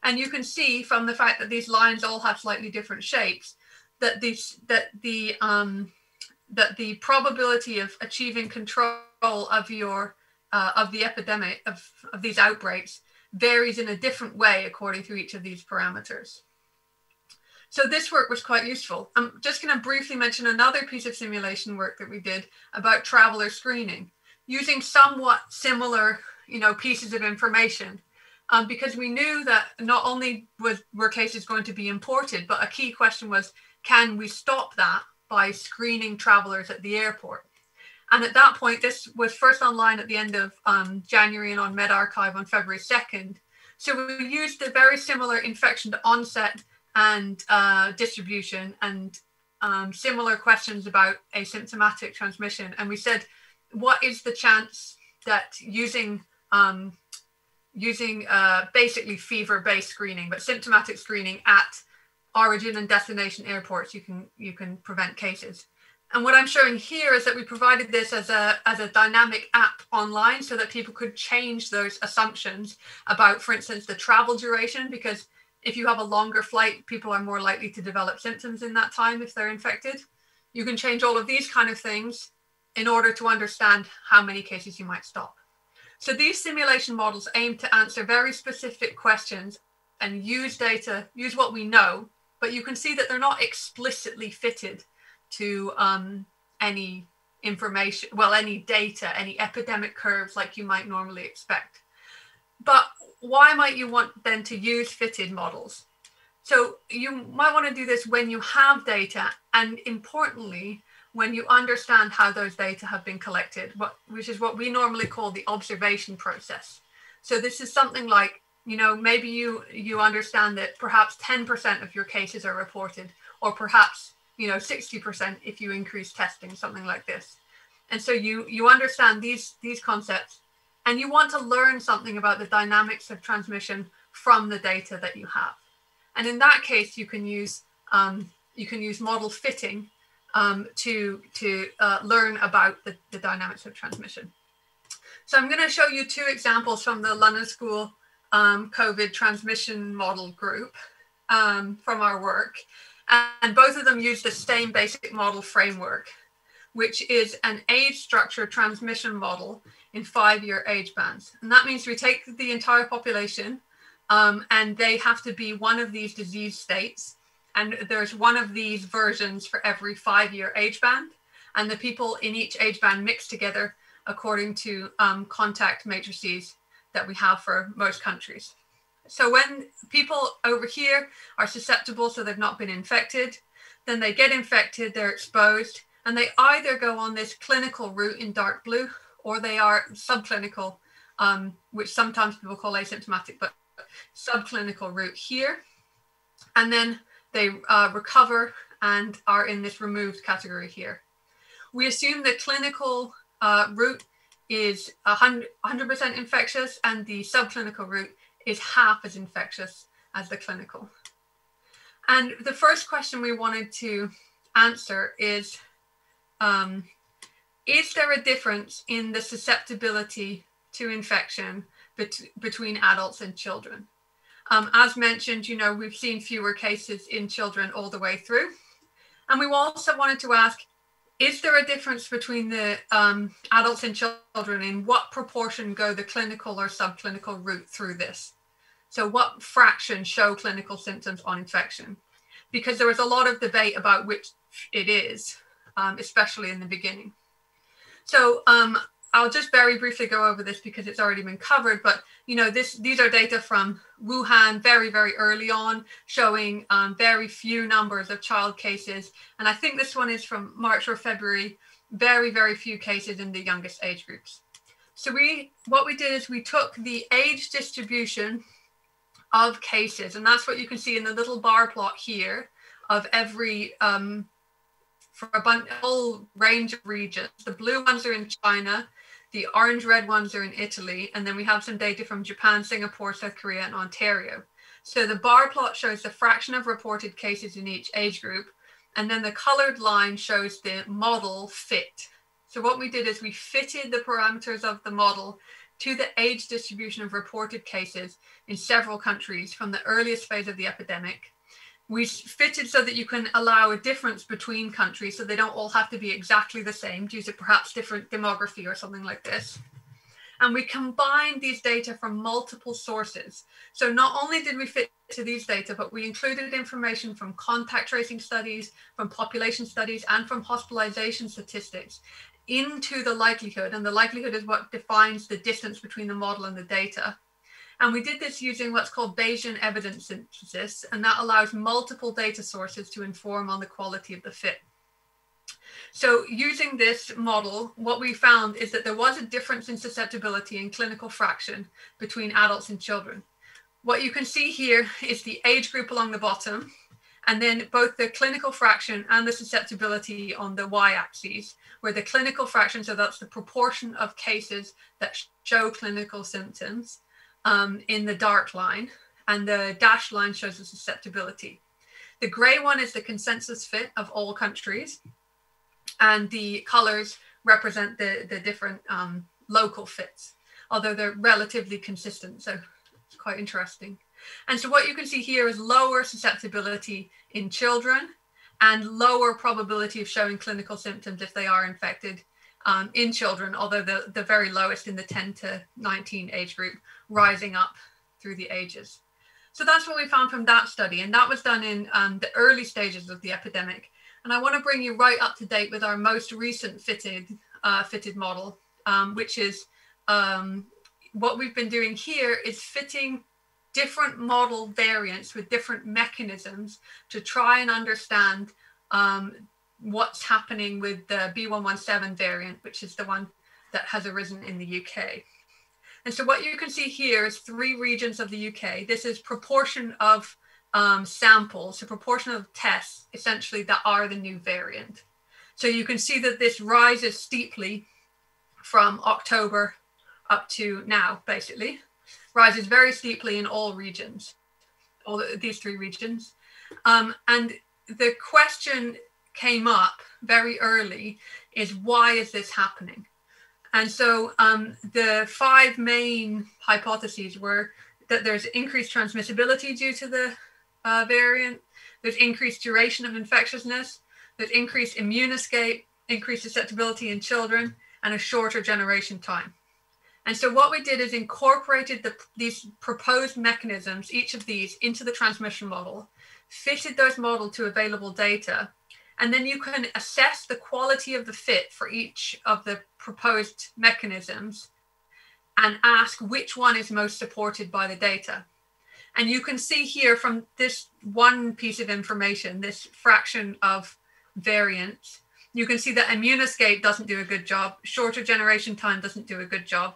And you can see from the fact that these lines all have slightly different shapes, that, these, that, the, um, that the probability of achieving control of your Uh, of the epidemic of, of these outbreaks varies in a different way according to each of these parameters. So this work was quite useful. I'm just going to briefly mention another piece of simulation work that we did about traveler screening, using somewhat similar, you know, pieces of information, um, because we knew that not only was, were cases going to be imported, but a key question was, can we stop that by screening travelers at the airport? And at that point, this was first online at the end of um, January and on MedArchive on February second. So we used the very similar infection to onset and uh, distribution and um, similar questions about asymptomatic transmission. And we said, what is the chance that using um, using uh, basically fever-based screening, but symptomatic screening at origin and destination airports, you can, you can prevent cases. And what I'm showing here is that we provided this as a, as a dynamic app online so that people could change those assumptions about, for instance, the travel duration, because if you have a longer flight, people are more likely to develop symptoms in that time if they're infected. You can change all of these kind of things in order to understand how many cases you might stop. So these simulation models aim to answer very specific questions and use data, use what we know, but you can see that they're not explicitly fitted to um, any information, well, any data, any epidemic curves like you might normally expect. But why might you want then to use fitted models? So you might want to do this when you have data, and importantly, when you understand how those data have been collected, what, which is what we normally call the observation process. So this is something like, you know, maybe you, you understand that perhaps ten percent of your cases are reported, or perhaps, you know, sixty percent if you increase testing, something like this. And so you, you understand these, these concepts, and you want to learn something about the dynamics of transmission from the data that you have. And in that case, you can use, um, you can use model fitting um, to, to uh, learn about the, the dynamics of transmission. So I'm going to show you two examples from the London School um, COVID transmission model group um, from our work. And both of them use the same basic model framework, which is an age structure transmission model in five-year age bands. And that means we take the entire population um, and they have to be one of these disease states. And there's one of these versions for every five-year age band. And the people in each age band mix together according to um, contact matrices that we have for most countries. So when people over here are susceptible, so they've not been infected, then they get infected, they're exposed, and they either go on this clinical route in dark blue, or they are subclinical, um, which sometimes people call asymptomatic, but subclinical route here. And then they uh, recover and are in this removed category here. We assume the clinical uh, route is one hundred percent infectious, and the subclinical route is half as infectious as the clinical. And the first question we wanted to answer is, um, is there a difference in the susceptibility to infection bet between adults and children? Um, as mentioned, you know, we've seen fewer cases in children all the way through. And we also wanted to ask, is there a difference between the um, adults and children? In what proportion go the clinical or subclinical route through this? So what fraction show clinical symptoms on infection? Because there was a lot of debate about which it is, um, especially in the beginning. So um, I'll just very briefly go over this because it's already been covered, but you know, this, these are data from Wuhan very, very early on, showing um, very few numbers of child cases. And I think this one is from March or February, very, very few cases in the youngest age groups. So we, what we did is we took the age distribution of cases, and that's what you can see in the little bar plot here of every, um, for a bunch, whole range of regions. The blue ones are in China, the orange red ones are in Italy, and then we have some data from Japan, Singapore, South Korea, and Ontario. So the bar plot shows the fraction of reported cases in each age group, and then the colored line shows the model fit. So what we did is we fitted the parameters of the model to the age distribution of reported cases in several countries from the earliest phase of the epidemic. We fitted so that you can allow a difference between countries, so they don't all have to be exactly the same due to perhaps different demography or something like this. And we combined these data from multiple sources. So not only did we fit to these data, but we included information from contact tracing studies, from population studies, and from hospitalization statistics into the likelihood. And the likelihood is what defines the distance between the model and the data. And we did this using what's called Bayesian evidence synthesis, and that allows multiple data sources to inform on the quality of the fit. So using this model, what we found is that there was a difference in susceptibility and clinical fraction between adults and children. What you can see here is the age group along the bottom, And then both the clinical fraction and the susceptibility on the y-axis, where the clinical fraction, so that's the proportion of cases that show clinical symptoms um, in the dark line, and the dashed line shows the susceptibility. The gray one is the consensus fit of all countries, and the colors represent the, the different um, local fits, although they're relatively consistent, so it's quite interesting. And so what you can see here is lower susceptibility in children and lower probability of showing clinical symptoms if they are infected um, in children, although the, the very lowest in the ten to nineteen age group, rising up through the ages. So that's what we found from that study. And that was done in um, the early stages of the epidemic. And I want to bring you right up to date with our most recent fitted, uh, fitted model, um, which is um, what we've been doing here is fitting different model variants with different mechanisms to try and understand um, what's happening with the B one one seven variant, which is the one that has arisen in the U K. And so what you can see here is three regions of the U K. This is proportion of um, samples, so proportion of tests, essentially, that are the new variant. So you can see that this rises steeply from October up to now, basically. Rises very steeply in all regions, all these three regions. Um, and the question came up very early is, why is this happening? And so um, the five main hypotheses were that there's increased transmissibility due to the uh, variant, there's increased duration of infectiousness, there's increased immune escape, increased susceptibility in children, and a shorter generation time. And so what we did is incorporated the, these proposed mechanisms, each of these, into the transmission model, fitted those models to available data, and then you can assess the quality of the fit for each of the proposed mechanisms and ask which one is most supported by the data. And you can see here from this one piece of information, this fraction of variants, you can see that immune escape doesn't do a good job, shorter generation time doesn't do a good job.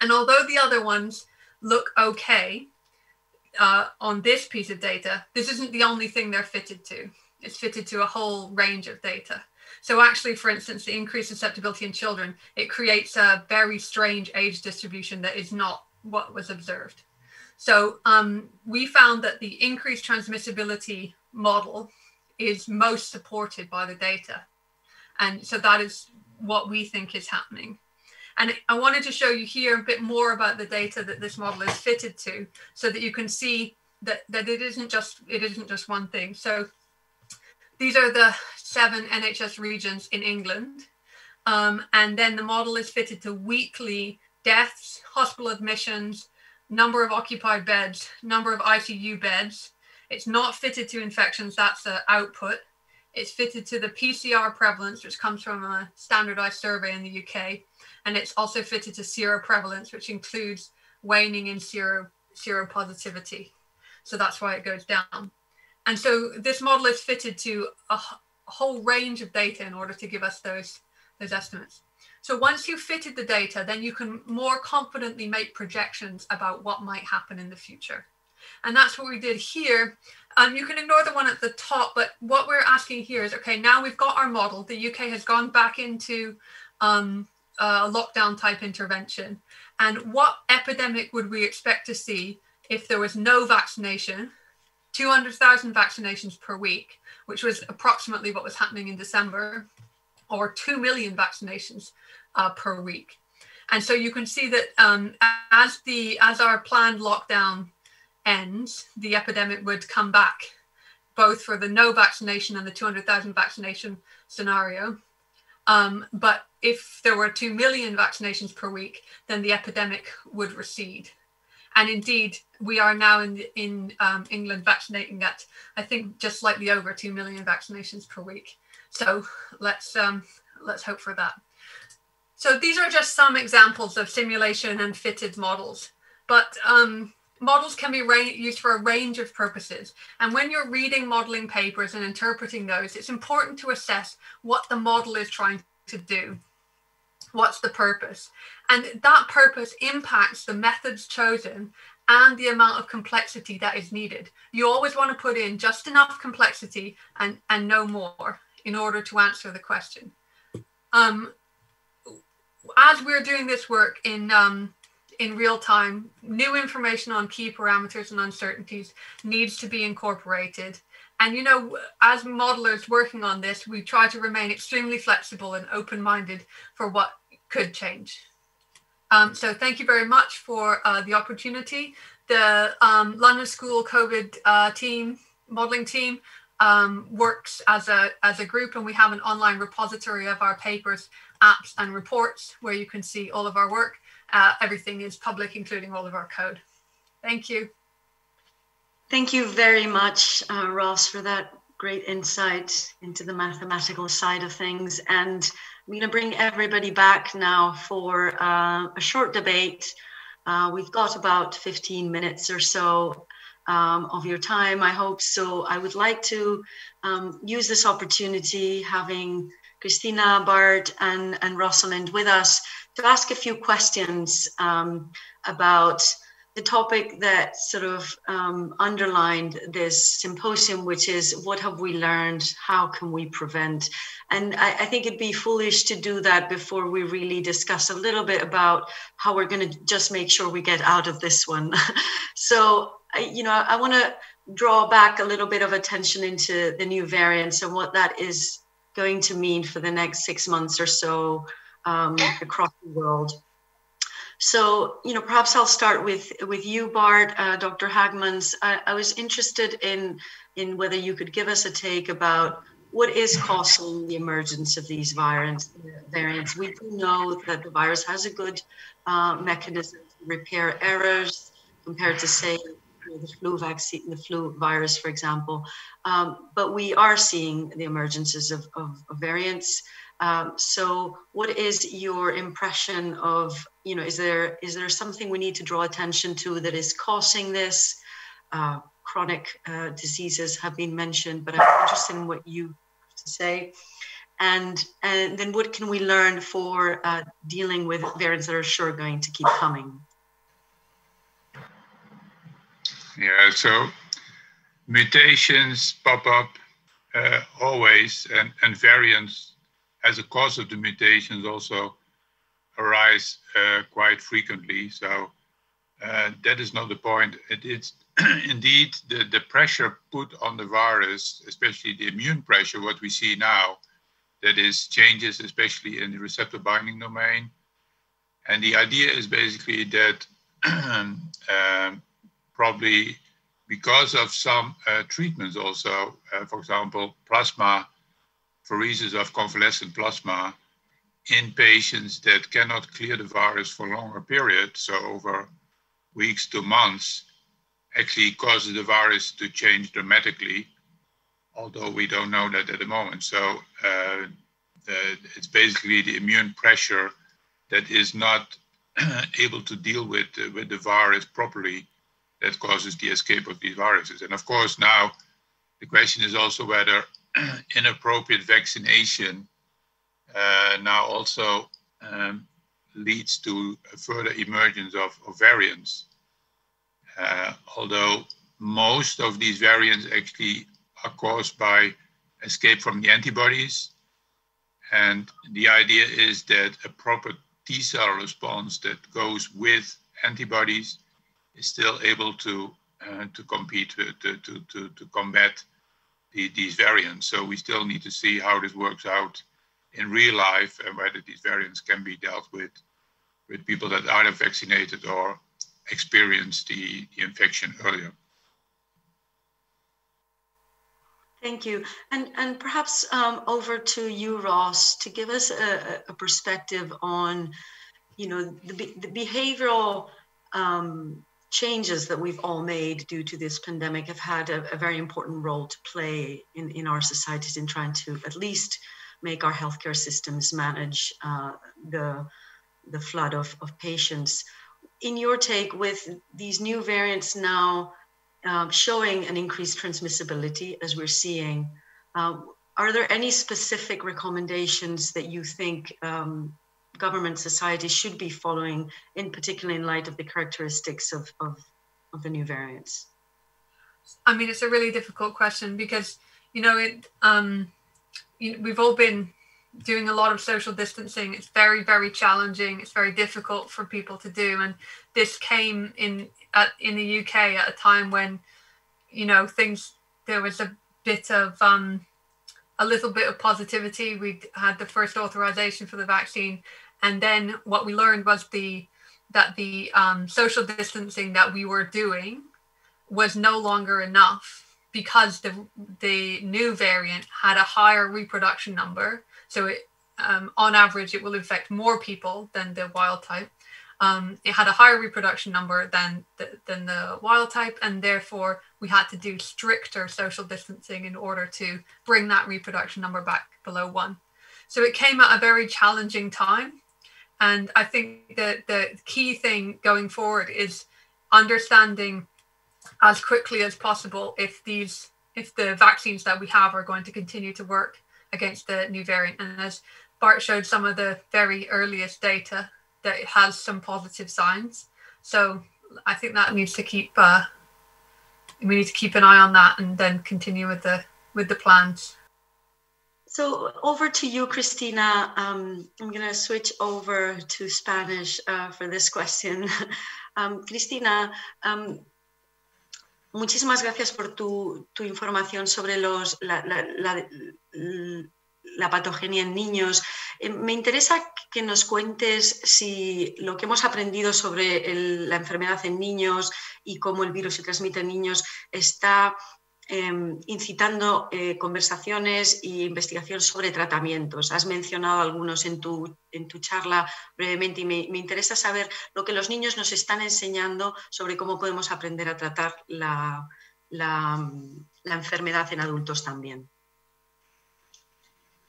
And although the other ones look okay uh, on this piece of data, this isn't the only thing they're fitted to. It's fitted to a whole range of data. So actually, for instance, the increased susceptibility in children, it creates a very strange age distribution that is not what was observed. So um, we found that the increased transmissibility model is most supported by the data. And so that is what we think is happening. And I wanted to show you here a bit more about the data that this model is fitted to, so that you can see that, that it isn't just, it isn't just one thing. So these are the seven N H S regions in England. Um, and then the model is fitted to weekly deaths, hospital admissions, number of occupied beds, number of I C U beds. It's not fitted to infections, that's the output. It's fitted to the P C R prevalence, which comes from a standardized survey in the U K. And it's also fitted to seroprevalence, which includes waning in sero, seropositivity. So that's why it goes down. And so this model is fitted to a, a whole range of data in order to give us those, those estimates. So once you've fitted the data, then you can more confidently make projections about what might happen in the future. And that's what we did here. Um, you can ignore the one at the top, but what we're asking here is, okay, now we've got our model. The U K has gone back into um, a lockdown type intervention. And what epidemic would we expect to see if there was no vaccination, two hundred thousand vaccinations per week, which was approximately what was happening in December, or two million vaccinations uh, per week. And so you can see that um, as, the, as our planned lockdown ends, the epidemic would come back, both for the no vaccination and the two hundred thousand vaccination scenario. Um, but if there were two million vaccinations per week, then the epidemic would recede. And indeed, we are now in, in um, England vaccinating at, I think, just slightly over two million vaccinations per week. So let's, um, let's hope for that. So these are just some examples of simulation and fitted models. But um, models can be used for a range of purposes. And when you're reading modeling papers and interpreting those, it's important to assess what the model is trying to do. What's the purpose? And that purpose impacts the methods chosen and the amount of complexity that is needed. You always want to put in just enough complexity and, and no more in order to answer the question. Um, as we're doing this work in, um, in real time, new information on key parameters and uncertainties needs to be incorporated. And, you know, as modelers working on this, we try to remain extremely flexible and open-minded for what could change. Um, so thank you very much for uh, the opportunity. The um, London School COVID uh, team, modeling team, um, works as a, as a group, and we have an online repository of our papers, apps and reports where you can see all of our work. Uh, everything is public, including all of our code. Thank you. Thank you very much, uh, Ross, for that great insight into the mathematical side of things. And I'm going to bring everybody back now for uh, a short debate. Uh, we've got about fifteen minutes or so um, of your time, I hope. So I would like to um, use this opportunity, having Cristina, Bart, and, and Rosalind with us, to ask a few questions um, about the topic that sort of um, underlined this symposium, which is what have we learned? How can we prevent? And I, I think it'd be foolish to do that before we really discuss a little bit about how we're going to just make sure we get out of this one. So, I, you know, I want to draw back a little bit of attention into the new variants and what that is going to mean for the next six months or so um, across the world. So, you know, perhaps I'll start with with you, Bart, uh, Doctor Haagmans. I, I was interested in in whether you could give us a take about what is causing the emergence of these variants. Variants. We do know that the virus has a good uh, mechanism to repair errors compared to, say, the flu vaccine, the flu virus, for example. Um, but we are seeing the emergences of, of, of variants. Um, so what is your impression of, you know, is there is there something we need to draw attention to that is causing this? Uh, chronic uh, diseases have been mentioned, but I'm interested in what you have to say. And, and then what can we learn for uh, dealing with variants that are sure going to keep coming? Yeah, so mutations pop up uh, always, and, and variants as a cause of the mutations also arise uh, quite frequently. So uh, that is not the point. It, it's indeed the, the pressure put on the virus, especially the immune pressure, what we see now, that is changes, especially in the receptor binding domain. And the idea is basically that um, probably because of some uh, treatments also, uh, for example, plasma, pheresis of convalescent plasma in patients that cannot clear the virus for longer periods, so over weeks to months, actually causes the virus to change dramatically, although we don't know that at the moment. So uh, the, it's basically the immune pressure that is not able to deal with, uh, with the virus properly that causes the escape of these viruses. And of course, now the question is also whether inappropriate vaccination uh, now also um, leads to a further emergence of, of variants. Uh, although most of these variants actually are caused by escape from the antibodies. And the idea is that a proper T cell response that goes with antibodies is still able to, uh, to compete, with, to, to, to, to combat these variants. So we still need to see how this works out in real life and whether these variants can be dealt with with people that are vaccinated or experienced the, the infection earlier. Thank you. And, and perhaps um, over to you, Ross, to give us a, a perspective on, you know, the, the behavioral um, changes that we've all made due to this pandemic have had a, a very important role to play in, in our societies in trying to at least make our healthcare systems manage uh, the, the flood of, of patients. In your take, with these new variants now uh, showing an increased transmissibility as we're seeing, uh, are there any specific recommendations that you think um, government society should be following, in particular in light of the characteristics of, of, of the new variants? I mean, it's a really difficult question because, you know, it, um, you know, we've all been doing a lot of social distancing. It's very, very challenging. It's very difficult for people to do. And this came in at, in the U K at a time when, you know, things, there was a bit of, um, a little bit of positivity. We had the first authorization for the vaccine. And then what we learned was the that the um, social distancing that we were doing was no longer enough because the, the new variant had a higher reproduction number. So it, um, on average, it will infect more people than the wild type. Um, it had a higher reproduction number than the, than the wild type, and therefore we had to do stricter social distancing in order to bring that reproduction number back below one. So it came at a very challenging time. And I think that the key thing going forward is understanding as quickly as possible if these, if the vaccines that we have are going to continue to work against the new variant. And as Bart showed, some of the very earliest data that it has some positive signs. So I think that needs to keep, uh, we need to keep an eye on that and then continue with the, with the plans. So over to you, Cristina. Um, I'm gonna switch over to Spanish uh, for this question. um, Cristina, um, muchísimas gracias por tu, tu información sobre los, la, la, la, la patogenia en niños. Me interesa que nos cuentes si lo que hemos aprendido sobre el, la enfermedad en niños y cómo el virus se transmite en niños está eh, incitando eh, conversaciones e investigación sobre tratamientos. Has mencionado algunos en tu, en tu charla brevemente y me, me interesa saber lo que los niños nos están enseñando sobre cómo podemos aprender a tratar la, la, la enfermedad en adultos también.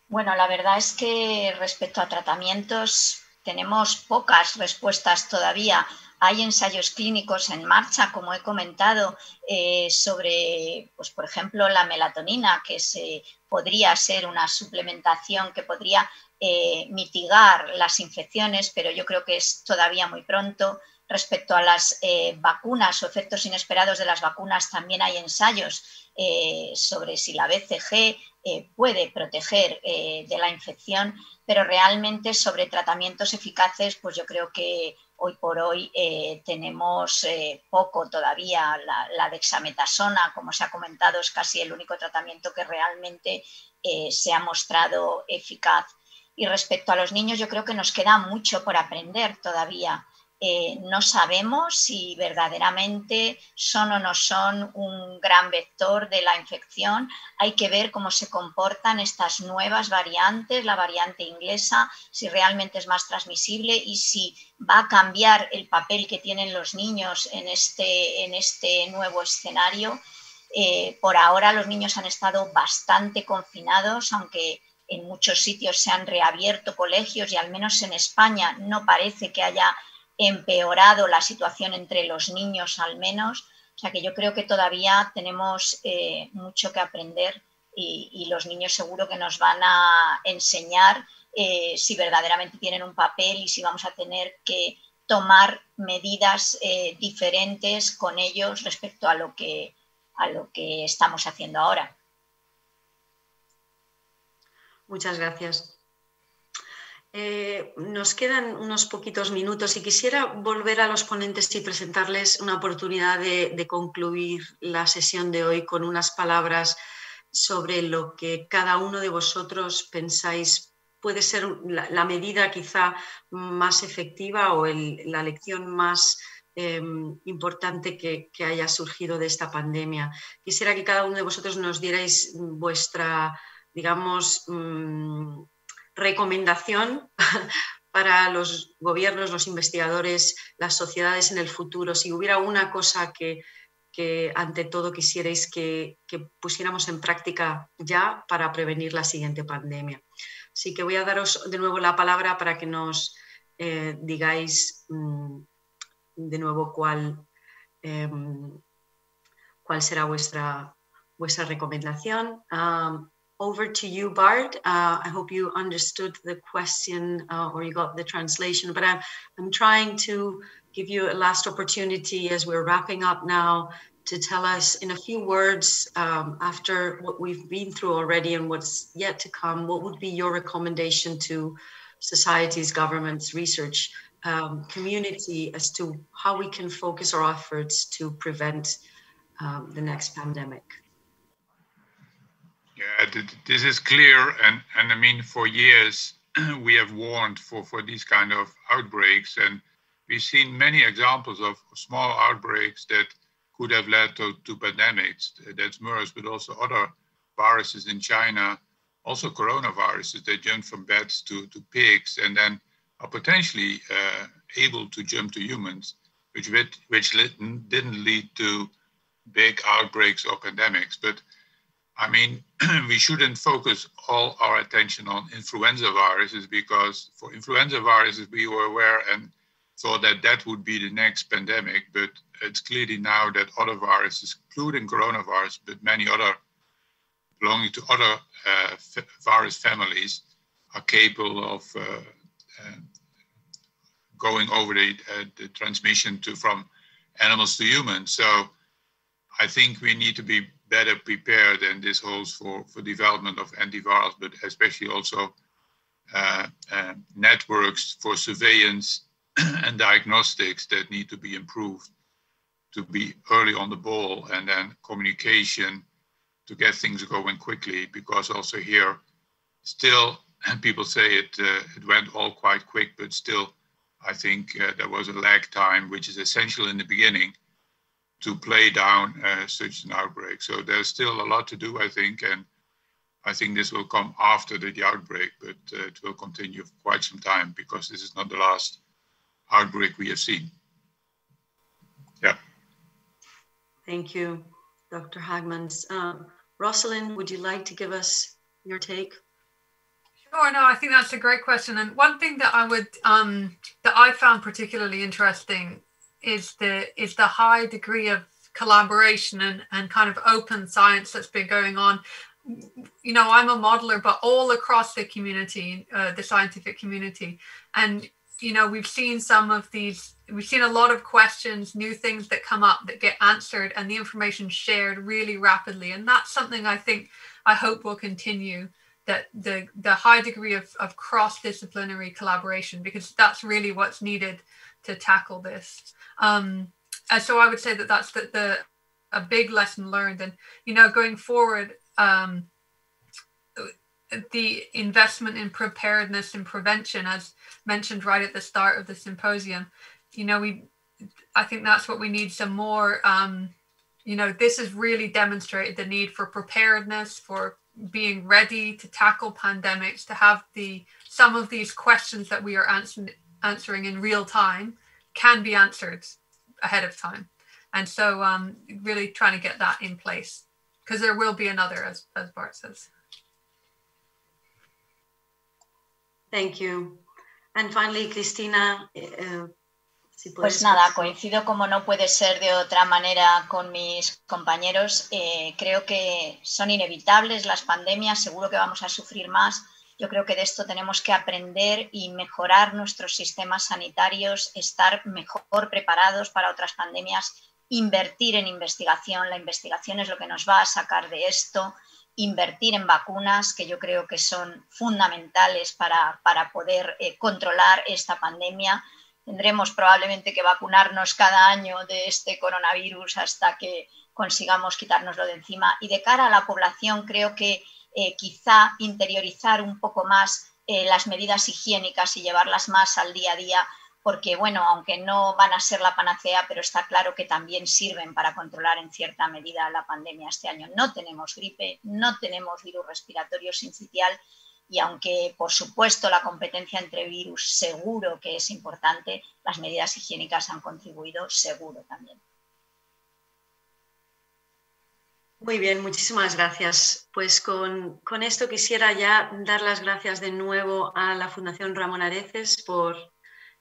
Bueno, la verdad es que respecto a tratamientos tenemos pocas respuestas todavía. Hay ensayos clínicos en marcha, como he comentado, eh, sobre, pues, por ejemplo, la melatonina, que se, podría ser una suplementación que podría eh, mitigar las infecciones, pero yo creo que es todavía muy pronto. Respecto a las eh, vacunas o efectos inesperados de las vacunas, también hay ensayos eh, sobre si la B C G Eh, puede proteger eh, de la infección, pero realmente sobre tratamientos eficaces, pues yo creo que hoy por hoy eh, tenemos eh, poco todavía. La, la dexametasona, como se ha comentado, es casi el único tratamiento que realmente eh, se ha mostrado eficaz. Y respecto a los niños, yo creo que nos queda mucho por aprender todavía. Eh, no sabemos si verdaderamente son o no son un gran vector de la infección. Hay que ver cómo se comportan estas nuevas variantes, la variante inglesa, si realmente es más transmisible y si va a cambiar el papel que tienen los niños en este, en este nuevo escenario. Eh, por ahora los niños han estado bastante confinados, aunque en muchos sitios se han reabierto colegios y al menos en España no parece que haya empeorado la situación entre los niños al menos, o sea que yo creo que todavía tenemos eh, mucho que aprender y, y los niños seguro que nos van a enseñar eh, si verdaderamente tienen un papel y si vamos a tener que tomar medidas eh, diferentes con ellos respecto a lo que, a lo que estamos haciendo ahora. Muchas gracias. Eh, nos quedan unos poquitos minutos y quisiera volver a los ponentes y presentarles una oportunidad de, de concluir la sesión de hoy con unas palabras sobre lo que cada uno de vosotros pensáis puede ser la, la medida quizá más efectiva o el, la lección más eh, importante que, que haya surgido de esta pandemia. Quisiera que cada uno de vosotros nos dierais vuestra, digamos, mmm, recomendación para los gobiernos, los investigadores, las sociedades en el futuro. Si hubiera una cosa que, que ante todo quisierais que, que pusiéramos en práctica ya para prevenir la siguiente pandemia. Así que voy a daros de nuevo la palabra para que nos eh, digáis mmm, de nuevo cuál, eh, cuál será vuestra, vuestra recomendación. Um, Over to you, Bart. Uh, I hope you understood the question uh, or you got the translation, but I'm, I'm trying to give you a last opportunity as we're wrapping up now to tell us in a few words, um, after what we've been through already and what's yet to come, what would be your recommendation to societies, governments, research um, community as to how we can focus our efforts to prevent um, the next pandemic? Yeah, th this is clear, and and I mean, for years we have warned for for these kind of outbreaks, and we've seen many examples of small outbreaks that could have led to, to pandemics. That's MERS, but also other viruses in China, also coronaviruses that jump from bats to, to pigs, and then are potentially uh, able to jump to humans, which which didn't lead to big outbreaks or pandemics. But I mean, we shouldn't focus all our attention on influenza viruses, because for influenza viruses, we were aware and thought that that would be the next pandemic. But it's clearly now that other viruses, including coronavirus, but many other belonging to other uh, virus families, are capable of uh, uh, going over the, uh, the transmission to from animals to humans. So I think we need to be better prepared, and this holds for, for development of antivirals, but especially also uh, uh, networks for surveillance and diagnostics that need to be improved to be early on the ball, and then communication to get things going quickly, because also here still, and people say it, uh, it went all quite quick, but still I think uh, there was a lag time, which is essential in the beginning to play down uh, such an outbreak. So there's still a lot to do, I think, and I think this will come after the, the outbreak, but uh, it will continue for quite some time, because this is not the last outbreak we have seen. Yeah. Thank you, Doctor Haagmans. Um, Rosalind, would you like to give us your take? Sure, no, I think that's a great question. And one thing that I would, um, that I found particularly interesting is the is the high degree of collaboration and, and kind of open science that's been going on. You know, I'm a modeler, but all across the community, uh, the scientific community. And, you know, we've seen some of these, we've seen a lot of questions, new things that come up that get answered, and the information shared really rapidly. And that's something I think, I hope will continue, that the, the high degree of, of cross-disciplinary collaboration, because that's really what's needed to tackle this. Um, and so I would say that that's the, the a big lesson learned. And, you know, going forward, um, the investment in preparedness and prevention, as mentioned right at the start of the symposium, you know, we, I think that's what we need some more, um, you know, this has really demonstrated the need for preparedness, for being ready to tackle pandemics, to have the, some of these questions that we are answering answering in real time can be answered ahead of time. And so um, really trying to get that in place, because there will be another, as, as Bart says. Thank you. And finally, Cristina. Uh, si pues nada, coincido como no puede ser de otra manera con mis compañeros. Eh, creo que son inevitables las pandemias, seguro que vamos a sufrir más. Yo creo que de esto tenemos que aprender y mejorar nuestros sistemas sanitarios, estar mejor preparados para otras pandemias, invertir en investigación. La investigación es lo que nos va a sacar de esto. Invertir en vacunas, que yo creo que son fundamentales para, para poder eh, controlar esta pandemia. Tendremos probablemente que vacunarnos cada año de este coronavirus hasta que consigamos quitárnoslo de encima. Y de cara a la población, creo que Eh, quizá interiorizar un poco más eh, las medidas higiénicas y llevarlas más al día a día, porque, bueno, aunque no van a ser la panacea, pero está claro que también sirven para controlar en cierta medida la pandemia este año. No tenemos gripe, no tenemos virus respiratorio sincitial, y aunque, por supuesto, la competencia entre virus seguro que es importante, las medidas higiénicas han contribuido seguro también. Muy bien, muchísimas gracias. Pues con, con esto quisiera ya dar las gracias de nuevo a la Fundación Ramón Areces por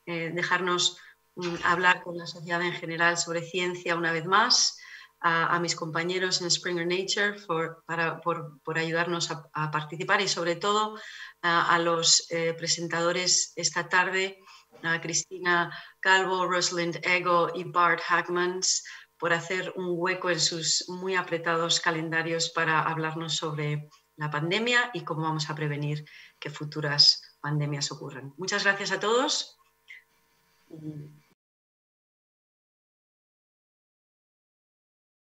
eh, dejarnos mm, hablar con la sociedad en general sobre ciencia una vez más. a, a mis compañeros en Springer Nature for, para, por, por ayudarnos a, a participar y sobre todo a, a los eh, presentadores esta tarde, a Cristina Calvo, Rosalind Eggo y Bart Haagmans, por hacer un hueco en sus muy apretados calendarios para hablarnos sobre la pandemia y cómo vamos a prevenir que futuras pandemias ocurran. Muchas gracias a todos.